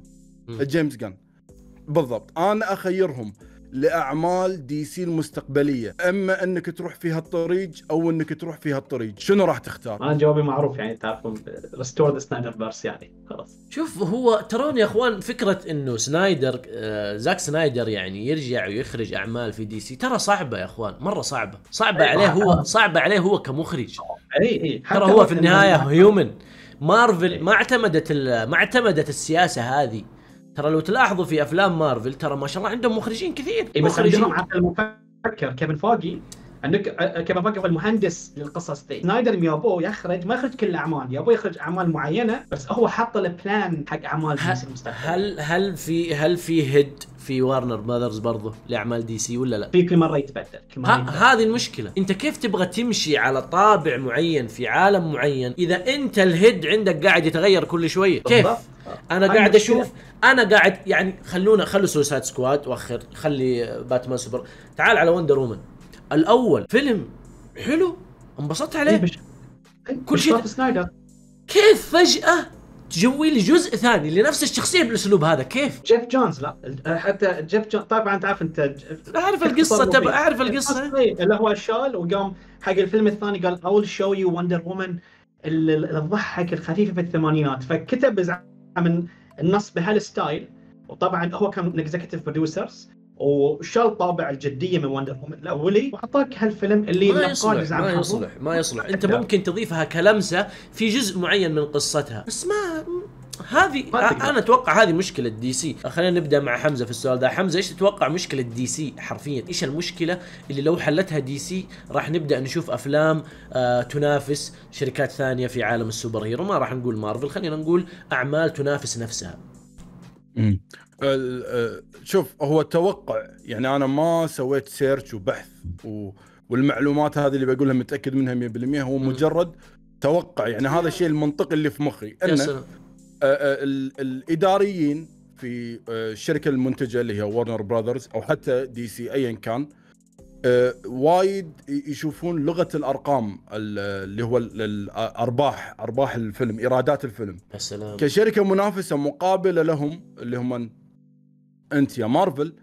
جيمس جان بالضبط، انا اخيرهم لاعمال دي سي المستقبليه، اما انك تروح في هالطريق او انك تروح في هالطريق، شنو راح تختار؟ انا جوابي معروف، يعني تعرفون ريستور ذا سنايدر فيرس، يعني خلاص. شوف هو ترون يا اخوان فكره انه سنايدر زاك سنايدر يعني يرجع ويخرج اعمال في دي سي ترى صعبه يا اخوان، مره صعبه، صعبه عليه هو، صعبه عليه هو كمخرج. اي ترى هو في النهايه هيومن. مارفل ما اعتمدت السياسه هذه. ترى لو تلاحظوا في افلام مارفل ترى ما شاء الله عندهم مخرجين كثير، مخرجين المفكر كيفن فايجي، عندك كيفن فايجي هو المهندس للقصص دي. سنايدر يابو يخرج، ما يخرج كل الاعمال، يابو يخرج اعمال معينه، بس هو حط البلان حق اعمال دي سي المستقبل. هل في هيد في وارنر براذرز برضه لاعمال دي سي ولا لا؟ في كل مره يتبدل، كل مره يتبدل. هذه المشكله، انت كيف تبغى تمشي على طابع معين في عالم معين اذا انت الهيد عندك قاعد يتغير كل شويه؟ كيف؟ انا قاعد اشوف، انا قاعد يعني خلوا سوسايد سكواد واخر، خلي باتمان سوبر، تعال على واندر وومن الاول، فيلم حلو انبسطت عليه كل شيء. كيف فجأة تجوي لي جزء ثاني لنفس الشخصية بالاسلوب هذا؟ كيف؟ جيف جونز، لا حتى جيف جونز طبعا تعرف انت، اعرف القصة تبع، اعرف القصة اللي هو شال وقام حق الفيلم الثاني قال اول شو يو واندر وومن الضحك الخفيفة في الثمانينات، فكتب من النص بهالستايل، وطبعا هو كان من اكزكتيف بروديوسرز وشال طابع الجديه من وندر وومن الاولي وعطاك هالفيلم اللي ما يصلح. انت ممكن تضيفها كلمسه في جزء معين من قصتها، بس ما هذه انا اتوقع هذه مشكله دي سي. خلينا نبدا مع حمزه في السؤال ده. حمزه ايش تتوقع مشكله دي سي حرفيا؟ ايش المشكله اللي لو حلتها دي سي راح نبدا نشوف افلام تنافس شركات ثانيه في عالم السوبر هيرو؟ ما راح نقول مارفل، خلينا نقول اعمال تنافس نفسها. شوف هو توقع، يعني انا ما سويت سيرش وبحث والمعلومات هذه اللي بقولها متاكد منها 100%، هو مجرد توقع، يعني هذا الشيء المنطقي اللي في مخي ان الاداريين في الشركه المنتجه اللي هي وارنر براذرز او حتى دي سي ايا كان، وايد يشوفون لغه الارقام اللي هو ارباح الفيلم، ايرادات الفيلم. السلام. كشركه منافسه مقابله لهم اللي هم انت يا مارفل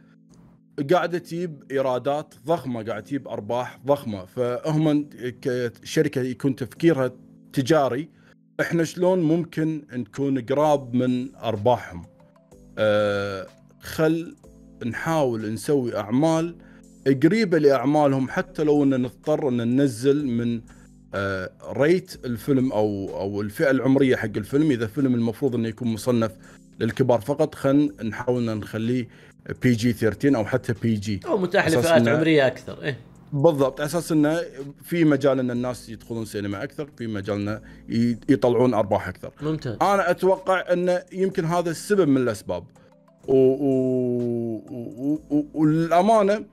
قاعده تجيب ايرادات ضخمه، قاعده تجيب ارباح ضخمه، فهم كشركه يكون تفكيرها تجاري، احنا شلون ممكن نكون قراب من ارباحهم؟ خل نحاول نسوي اعمال قريبه لاعمالهم، حتى لو ان نضطر ان ننزل من ريت الفيلم او الفئه العمريه حق الفيلم. اذا فيلم المفروض انه يكون مصنف للكبار فقط، خلينا نحاول نخليه بي جي 13 او حتى بي جي، او متاح لفئات عمريه اكثر. ايه بالضبط، اساس انه في مجال ان الناس يدخلون سينما اكثر، في مجالنا يطلعون ارباح اكثر. ممتاز. انا اتوقع انه يمكن هذا السبب من الاسباب، والامانه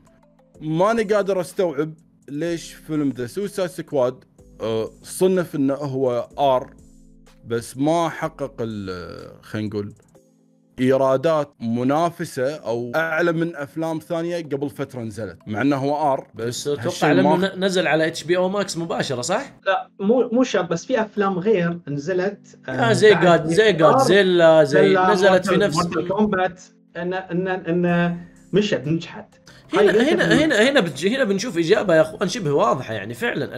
ماني قادر استوعب ليش فيلم ذا سوسايد سكواد صنف انه هو ار، بس ما حقق خلينا نقول ايرادات منافسه او اعلى من افلام ثانيه قبل فتره نزلت، مع انه هو ار. بس اتوقع لانه نزل على HBO Max مباشره، صح؟ لا مو شرط، بس في افلام غير نزلت زي جودزيلا، زي نزلت في نفس مورتال كومبات، ان مش بنجحت. هنا بنشوف اجابه يا اخوان شبه واضحه يعني. فعلا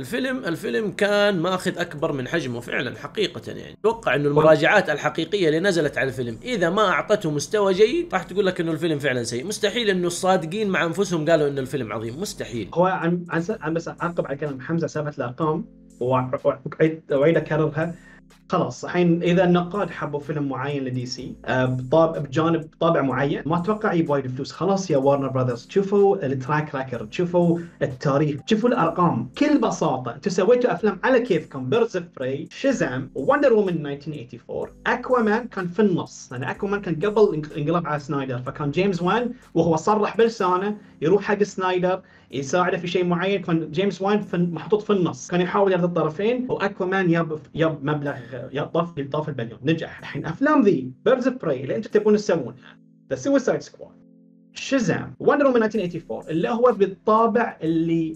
الفيلم كان ماخذ اكبر من حجمه فعلا حقيقه يعني. اتوقع انه المراجعات الحقيقيه اللي نزلت على الفيلم اذا ما اعطته مستوى جيد راح تقول لك انه الفيلم فعلا سيء. مستحيل انه الصادقين مع انفسهم قالوا انه الفيلم عظيم، مستحيل. هو عن بس اعقب على كلام حمزه، سالفه الارقام واعيد اكررها. خلاص الحين اذا النقاد حبوا فيلم معين لدي سي بجانب طابع معين، ما اتوقع يجيب وايد فلوس. خلاص يا وارنر براذرز، شوفوا التراك راكر، شوفوا التاريخ، شوفوا الارقام. بكل بساطه انتم سويتوا افلام على كيفكم. بيردز اوف براي، شزام، واندر وومن 1984، اكوامان كان في النص. انا اكوامان كان قبل انقلاب على سنايدر، فكان جيمس وان وهو صرح بلسانه يروح حق سنايدر يساعده في شيء معين، كان جيمس وان محطوط في النص، كان يحاول يرد الطرفين. واكوامان ياب مبلغ يطاف البليون، نجح. الحين افلام ذي بيردز اوف براي اللي انتم تبون تسوونها، ذا سوسايد سكواد، شزام، واندر وومن 1984 اللي هو بالطابع اللي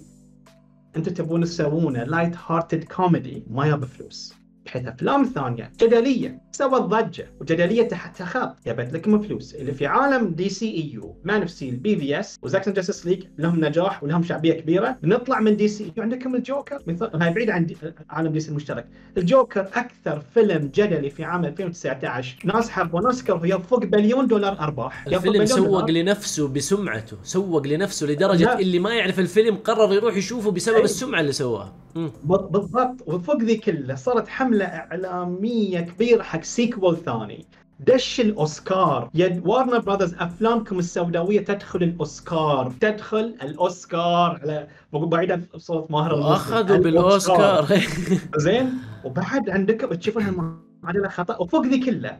انتم تبون تسوونه، لايت هارتد كوميدي، ما ياب فلوس. بحيث افلام ثانيه جدليه سوت ضجه وجدليه تحت خط جابت لكم فلوس. اللي في عالم دي سي اي يو، مان اوف ستيل، بي في اس، وزاك سنايدر، جاستس ليج لهم نجاح ولهم شعبيه كبيره. بنطلع من دي سي اي يو، عندكم الجوكر مثال، هاي بعيد عن عالم دي سي المشترك. الجوكر اكثر فيلم جدلي في عام 2019، ناس حبوا ناس كرهوا، يفوق $1 بليون ارباح. الفيلم سوق لنفسه بسمعته، سوق لنفسه لدرجه اللي ما يعرف الفيلم قرر يروح يشوفه بسبب السمعه اللي سواها. بالضبط. وفوق ذي كله صارت حمله اعلاميه كبيره حق سيكوال ثاني. دش الاوسكار يا وارنر براذرز، افلامكم السوداويه تدخل الاوسكار، تدخل الاوسكار على بعيدا بصوت ماهر الموسيقى. اخذوا بالاوسكار زين. وبعد عندكم تشوفون هالمعادله خطا. وفوق ذي كله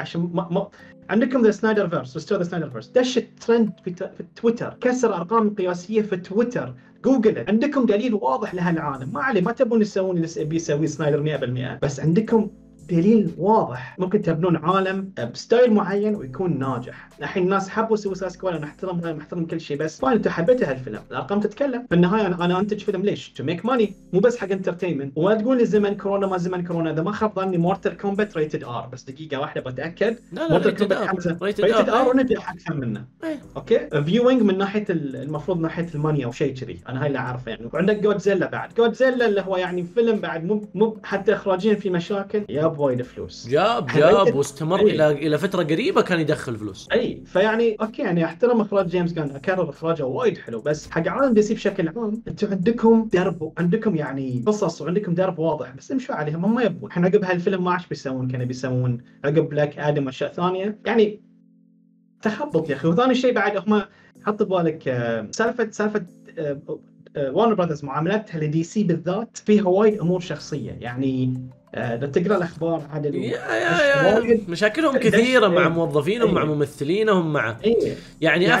عشان عندكم ذا سنايدر فيرس، وستور ذا سنايدر فيرس دش الترند في تويتر، كسر ارقام قياسيه في تويتر، جوجل. عندكم دليل واضح لهالعالم، ما عليه، ما تبون تسوون اللي بيسويه سنايدر 100%، بس عندكم دليل واضح ممكن تبنون عالم بستايل معين ويكون ناجح. الحين الناس حبوا سوسايد سكواد، انا احترمها، محترم كل شيء، بس انت حبيته هالفيلم، الارقام تتكلم. في النهايه انا انتج فيلم ليش؟ تو ميك ماني، مو بس حق انترتينمنت. وما تقول لي زمن كورونا، ما زمن كورونا. اذا ما خاب ظني مورتال كومبات ريتد R، بس دقيقه واحده بتاكد. مورتال كومبات ريتد R ونجح اكثر منه. اوكي، فيوينج من ناحيه المفروض ناحيه المانيا او شيء كذي، انا هاي اللي اعرفه يعني. وعندك جودزيلا بعد، جودزيلا اللي هو يعني فيلم بعد مو حتى اخراجيا في مشاكل، جاب وايد فلوس، جاب واستمر الى فتره قريبه كان يدخل فلوس. اي فيعني اوكي، يعني احترم اخراج جيمس جان، اكرر اخراجه وايد حلو، بس حق عالم دي سي بشكل عام انتم عندكم درب وعندكم يعني قصص وعندكم درب واضح، بس امشوا عليهم. هم ما يبون. احنا عقب هالفيلم ما عادش بيسوون، كانوا بيسوون عقب بلاك ادم واشياء ثانيه يعني. تخبط يا اخي. وثاني شيء بعد، هم حط ببالك سالفه وارنر براذرز معاملتها لدي سي بالذات فيها وايد امور شخصيه يعني. تقرا الاخبار عن مشاكلهم كثيره مع موظفينهم، مع ممثلينهم، مع يعني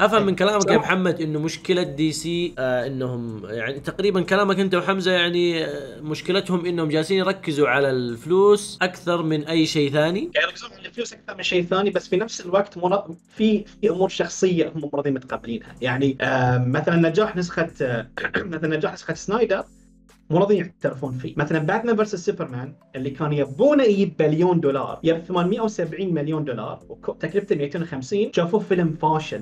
افهم من كلامك يا محمد انه مشكله دي سي انهم يعني تقريبا كلامك انت وحمزه يعني مشكلتهم انهم جالسين يركزوا على الفلوس اكثر من اي شيء ثاني، يعني يركزون على الفلوس اكثر من شيء ثاني، بس في نفس الوقت في امور شخصيه هم راضيين متقبلينها يعني. مثلا نجاح نسخه سنايدر مو راضيين يعترفون فيه. مثلا باتمان فيرس سوبرمان اللي كان يبونه يجيب $1 بليون، يب $870 مليون وتكلفته $250، شافوه فيلم فاشل،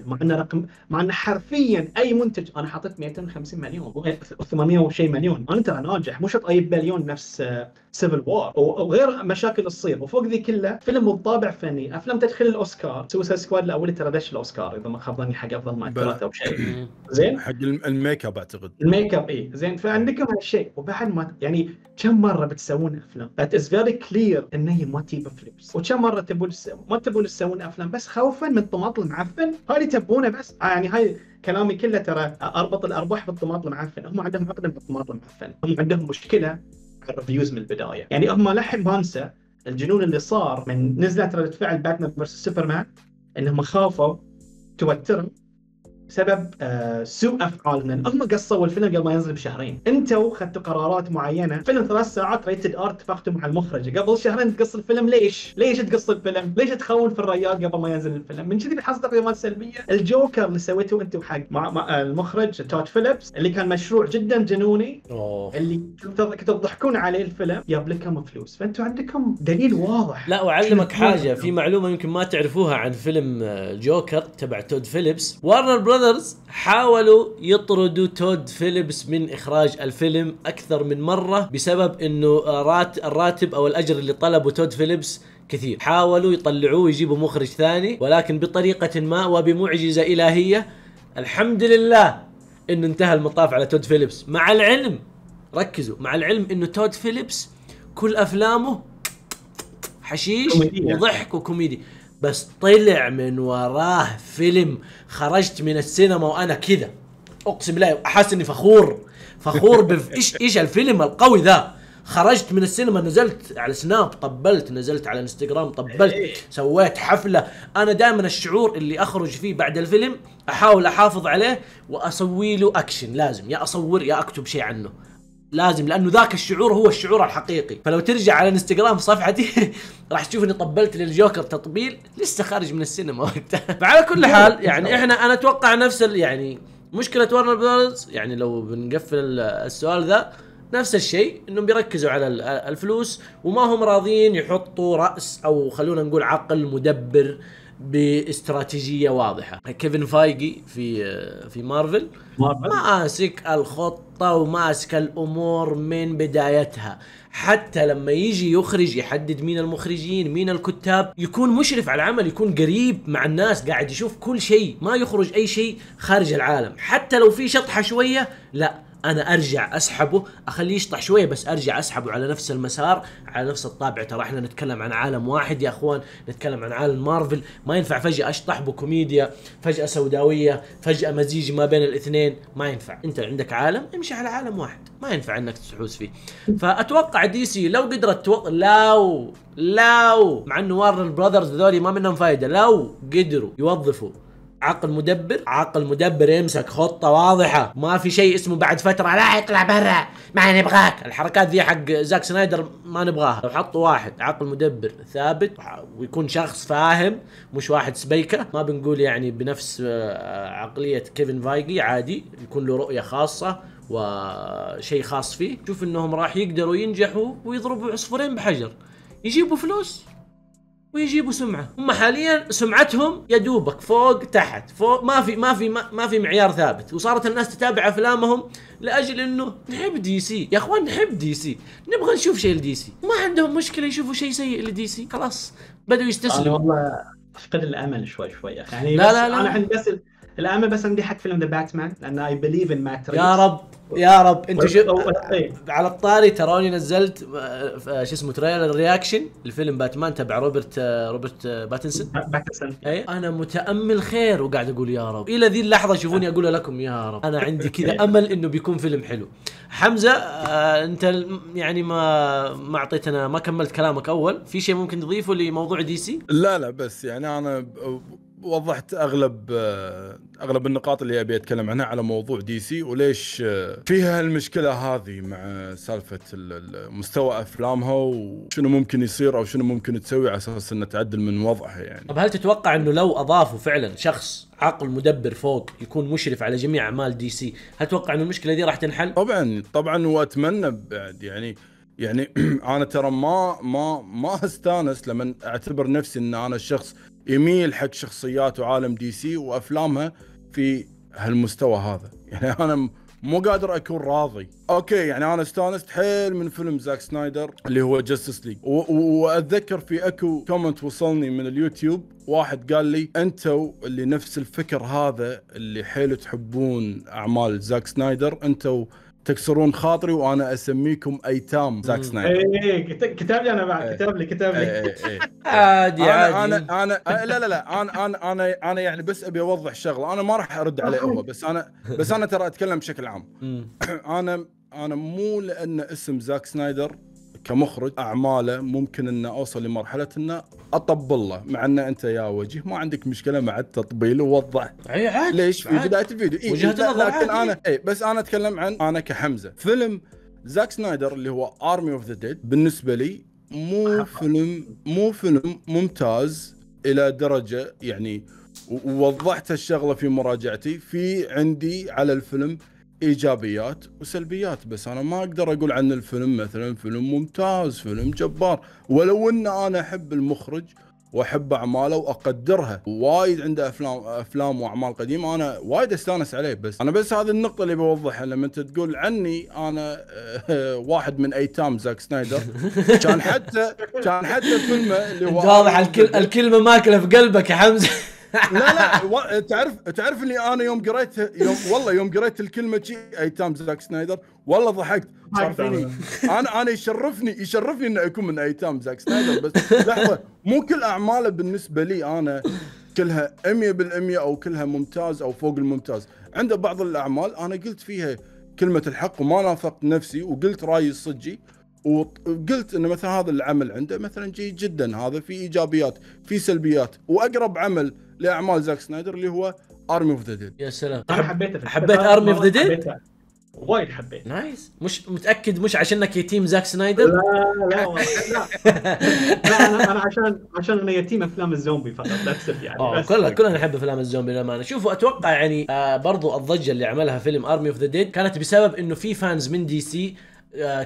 مع انه حرفيا اي منتج انا حطيت $250 مليون و800 وشيء مليون، انا ترى ناجح، مو شرط اجيب $1 بليون نفس سيفل وار وغير مشاكل تصير. وفوق ذي كله فيلم بطابع فني، افلام تدخل الاوسكار. سوسايد سكواد الاول ترى دش الاوسكار اذا ما خاب ظني حق افضل مؤثرات او شيء زين، حق الميك اب اعتقد، الميك اب اي زين. فعندكم هالشيء. وبعد ما يعني كم مره بتسوون افلام اتس فيري كلير ان هي ما تجيب فلوس، وكم مره تبون تسوون افلام بس خوفا من الطماط المعفن، هاي اللي تبونه بس يعني. هاي كلامي كله ترى اربط الارباح بالطماط المعفن. هم عندهم عقد بالطماط المعفن، هم عندهم مشكله على الريفيوز من البدايه يعني. هم لحن ما انسى الجنون اللي صار من نزلت رده فعل باتمان فيرس سوبرمان، انهم خافوا توترهم بسبب سوء افعال، لان هم قصوا الفيلم قبل ما ينزل بشهرين. انتوا خدتوا قرارات معينه، فيلم 3 ساعات ريتد ار، اتفقتوا مع المخرج قبل شهرين تقص الفيلم. ليش تقص الفيلم؟ ليش تخون في الريال قبل ما ينزل الفيلم؟ من كذي بنحصل تقييمات سلبيه. الجوكر اللي سويته انتوا حق مع المخرج تود فيليبس، اللي كان مشروع جدا جنوني، اللي كنتوا تضحكون عليه الفيلم، جاب لكم فلوس، فانتوا عندكم دليل واضح. لا، واعلمك حاجه، في معلومه يمكن ما تعرفوها عن فيلم جوكر تبع تود فيليبس. وارنر براذرز حاولوا يطردوا تود فيليبس من اخراج الفيلم اكثر من مره بسبب انه الراتب او الاجر اللي طلبه تود فيليبس كثير. حاولوا يطلعوه ويجيبوا مخرج ثاني، ولكن بطريقه ما وبمعجزه الهيه الحمد لله انه انتهى المطاف على تود فيليبس. مع العلم، ركزوا، مع العلم انه تود فيليبس كل افلامه حشيش وضحك وكوميدي، بس طلع من وراه فيلم خرجت من السينما وانا كذا اقسم بالله احس اني فخور ايش الفيلم القوي ذا. خرجت من السينما، نزلت على سناب، طبلت، نزلت على انستغرام، طبلت، سويت حفله. انا دائما الشعور اللي اخرج فيه بعد الفيلم احاول احافظ عليه واسوي له اكشن، لازم يا اصور يا اكتب شيء عنه، لازم، لانه ذاك الشعور هو الشعور الحقيقي. فلو ترجع على انستغرام صفحتي راح تشوف اني طبلت للجوكر تطبيل لسه خارج من السينما وقتها. فعلى كل حال يعني انا اتوقع نفس يعني مشكله وارنر براذرز، يعني لو بنقفل السؤال ذا، نفس الشيء، انهم بيركزوا على الفلوس وما هم راضيين يحطوا راس او خلونا نقول عقل مدبر باستراتيجيه واضحه. كيفن فايجي في مارفل ماسك الخطه وماسك الامور من بدايتها، حتى لما يجي يخرج يحدد مين المخرجين مين الكتاب، يكون مشرف على العمل، يكون قريب مع الناس، قاعد يشوف كل شيء، ما يخرج اي شيء خارج العالم. حتى لو في شطحه شويه، لا، انا ارجع اسحبه، اخليه يشطح شويه بس ارجع اسحبه على نفس المسار، على نفس الطابع. ترى احنا نتكلم عن عالم واحد يا اخوان، نتكلم عن عالم مارفل، ما ينفع فجاه اشطح بكوميديا، فجاه سوداويه، فجاه مزيج ما بين الاثنين، ما ينفع. انت عندك عالم، امشي على عالم واحد، ما ينفع انك تحوس فيه. فاتوقع دي سي لو قدرت لو مع انه وارنر براذرز ذولي ما منهم فايده، لو قدروا يوظفوا عقل مدبر يمسك خطة واضحة، ما في شيء اسمه بعد فترة لا يطلع برا ما نبغاك، الحركات ذي حق زاك سنايدر ما نبغاها. لو حطوا واحد عقل مدبر ثابت ويكون شخص فاهم، مش واحد سبيكة، ما بنقول يعني بنفس عقلية كيفن فايجي، عادي يكون له رؤية خاصة وشيء خاص فيه، شوف انهم راح يقدروا ينجحوا ويضربوا عصفورين بحجر، يجيبوا فلوس ويجيبوا سمعه. هم حاليا سمعتهم يدوبك فوق تحت فوق، ما في معيار ثابت، وصارت الناس تتابع افلامهم لاجل انه نحب دي سي. يا اخوان نحب دي سي، نبغى نشوف شيء لدي سي، ما عندهم مشكله يشوفوا شيء سيء لدي سي، خلاص بدوا يستسلموا. والله افقد الامل شوي يا اخي، يعني لا. انا عندي بس الامل، بس عندي حق فيلم ذا باتمان، لان اي بليف ان ماتريكس. يا رب انتوا على الطاري، تروني نزلت تريلر رياكشن الفيلم باتمان تبع روبرت باتنسون. اي انا متامل خير وقاعد اقول يا رب، الى ذي اللحظه شوفوني اقول لكم يا رب، انا عندي كذا امل انه بيكون فيلم حلو. حمزه انت يعني ما اعطيتنا، ما كملت كلامك اول، في شيء ممكن تضيفه لموضوع دي سي؟ لا بس يعني انا وضحت اغلب النقاط اللي ابي اتكلم عنها على موضوع دي سي، وليش فيها المشكله هذه مع سالفه مستوى افلامها، وشنو ممكن يصير او شنو ممكن تسوي على اساس انها تعدل من وضعها. يعني طب هل تتوقع انه لو اضافوا فعلا شخص عقل مدبر فوق يكون مشرف على جميع اعمال دي سي، هل تتوقع انه المشكله دي راح تنحل؟ طبعا واتمنى بعد. يعني انا ترى ما استانس لما اعتبر نفسي ان انا الشخص يميل حق شخصيات وعالم دي سي وافلامها في هالمستوى هذا، يعني انا مو قادر اكون راضي. اوكي، يعني انا استانست حيل من فيلم زاك سنايدر اللي هو جاستس ليج، واتذكر في اكو كومنت وصلني من اليوتيوب، واحد قال لي انتوا اللي نفس الفكر هذا اللي حيل تحبون اعمال زاك سنايدر، انتوا تكسرون خاطري وانا اسميكم ايتام زاك سنايدر. كتاب لي انا بعد، كتاب لي عادي. انا لا انا يعني بس ابي اوضح شغله، انا ما راح ارد عليه هو، بس انا ترى اتكلم بشكل عام. انا مو لان اسم زاك سنايدر كمخرج اعماله ممكن ان اوصل لمرحله ان اطبل له، مع ان انت يا وجيه ما عندك مشكله مع التطبيل ووضح ليش في بدايه الفيديو لكن انا بس انا اتكلم عن انا كحمزه. فيلم زاك سنايدر اللي هو ارمي اوف ذا ديد بالنسبه لي مو فيلم ممتاز الى درجه يعني، ووضحت الشغله في مراجعتي، في عندي على الفيلم ايجابيات وسلبيات، بس انا ما اقدر اقول عن الفيلم مثلا فيلم ممتاز، فيلم جبار، ولو ان انا احب المخرج واحب اعماله واقدرها، وايد عنده افلام واعمال قديمه انا وايد استانس عليه، بس انا بس هذه النقطه اللي بوضحها. لما انت تقول عني انا واحد من ايتام زاك سنايدر، كان حتى فيلمه اللي هو واضح الكلمه ماكله في قلبك يا حمزه. لا تعرف اللي انا يوم قريت الكلمه شي ايتام زاك سنايدر والله ضحكت. انا يشرفني ان اكون من ايتام زاك سنايدر، بس لحظه مو كل اعماله بالنسبه لي انا كلها 100% او كلها ممتاز او فوق الممتاز. عنده بعض الاعمال انا قلت فيها كلمه الحق وما نافقت نفسي وقلت رايي الصجي، وقلت ان مثلا هذا العمل عنده مثلا جيد جدا، هذا في ايجابيات في سلبيات. واقرب عمل لاعمال زاك سنايدر اللي هو ارمي اوف ذا ديد. يا سلام، انا حبيته، حبيت ارمي اوف ذا ديد وايد، حبيت. نايس. مش متاكد مش عشانك يتيم زاك سنايدر؟ لا انا عشان انا يتيم افلام الزومبي فقط، لا تسب يعني. كلنا نحب افلام الزومبي للامانه. شوفوا اتوقع يعني برضو الضجه اللي عملها فيلم ارمي اوف ذا ديد كانت بسبب انه في فانز من دي سي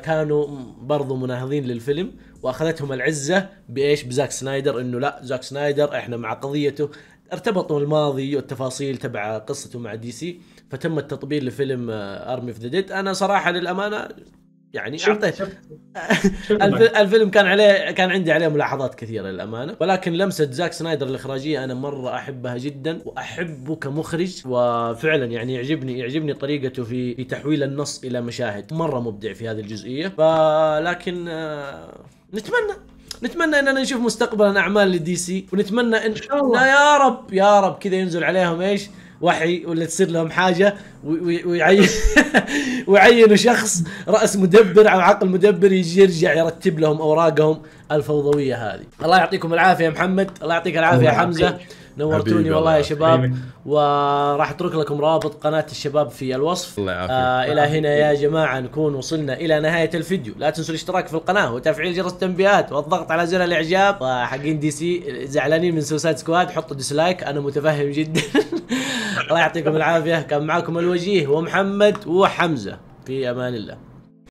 كانوا برضو مناهضين للفيلم، واخذتهم العزه بايش؟ بزاك سنايدر، انه لا زاك سنايدر احنا مع قضيته، ارتبطوا الماضي والتفاصيل تبع قصته مع دي سي، فتم التطبيل لفيلم ارمي اوف ذا ديد. انا صراحه للامانه يعني اعطيت الفيلم كان عندي عليه ملاحظات كثيره للامانه، ولكن لمسه زاك سنايدر الاخراجيه انا مره احبها جدا، واحبه كمخرج، وفعلا يعني يعجبني طريقته في تحويل النص الى مشاهد، مره مبدع في هذه الجزئيه. فلكن نتمنى اننا نشوف مستقبلا اعمال لدي سي، ونتمنى ان شاء الله يا رب كذا ينزل عليهم ايش؟ وحي، ولا تصير لهم حاجه ويعينوا شخص راس مدبر او عقل مدبر يجي يرجع يرتب لهم اوراقهم الفوضويه هذه. الله يعطيكم العافيه يا محمد، الله يعطيك العافيه يا حمزه، نورتوني والله يا شباب، وراح اترك لكم رابط قناه الشباب في الوصف. الله يعافيك. الى هنا يا جماعه نكون وصلنا الى نهايه الفيديو، لا تنسوا الاشتراك في القناه وتفعيل جرس التنبيهات والضغط على زر الاعجاب. حقين دي سي زعلانين من سوسايد سكواد، حطوا ديسلايك، انا متفهم جدا. الله يعطيكم العافيه، كان معاكم الوجيه ومحمد وحمزه، في امان الله.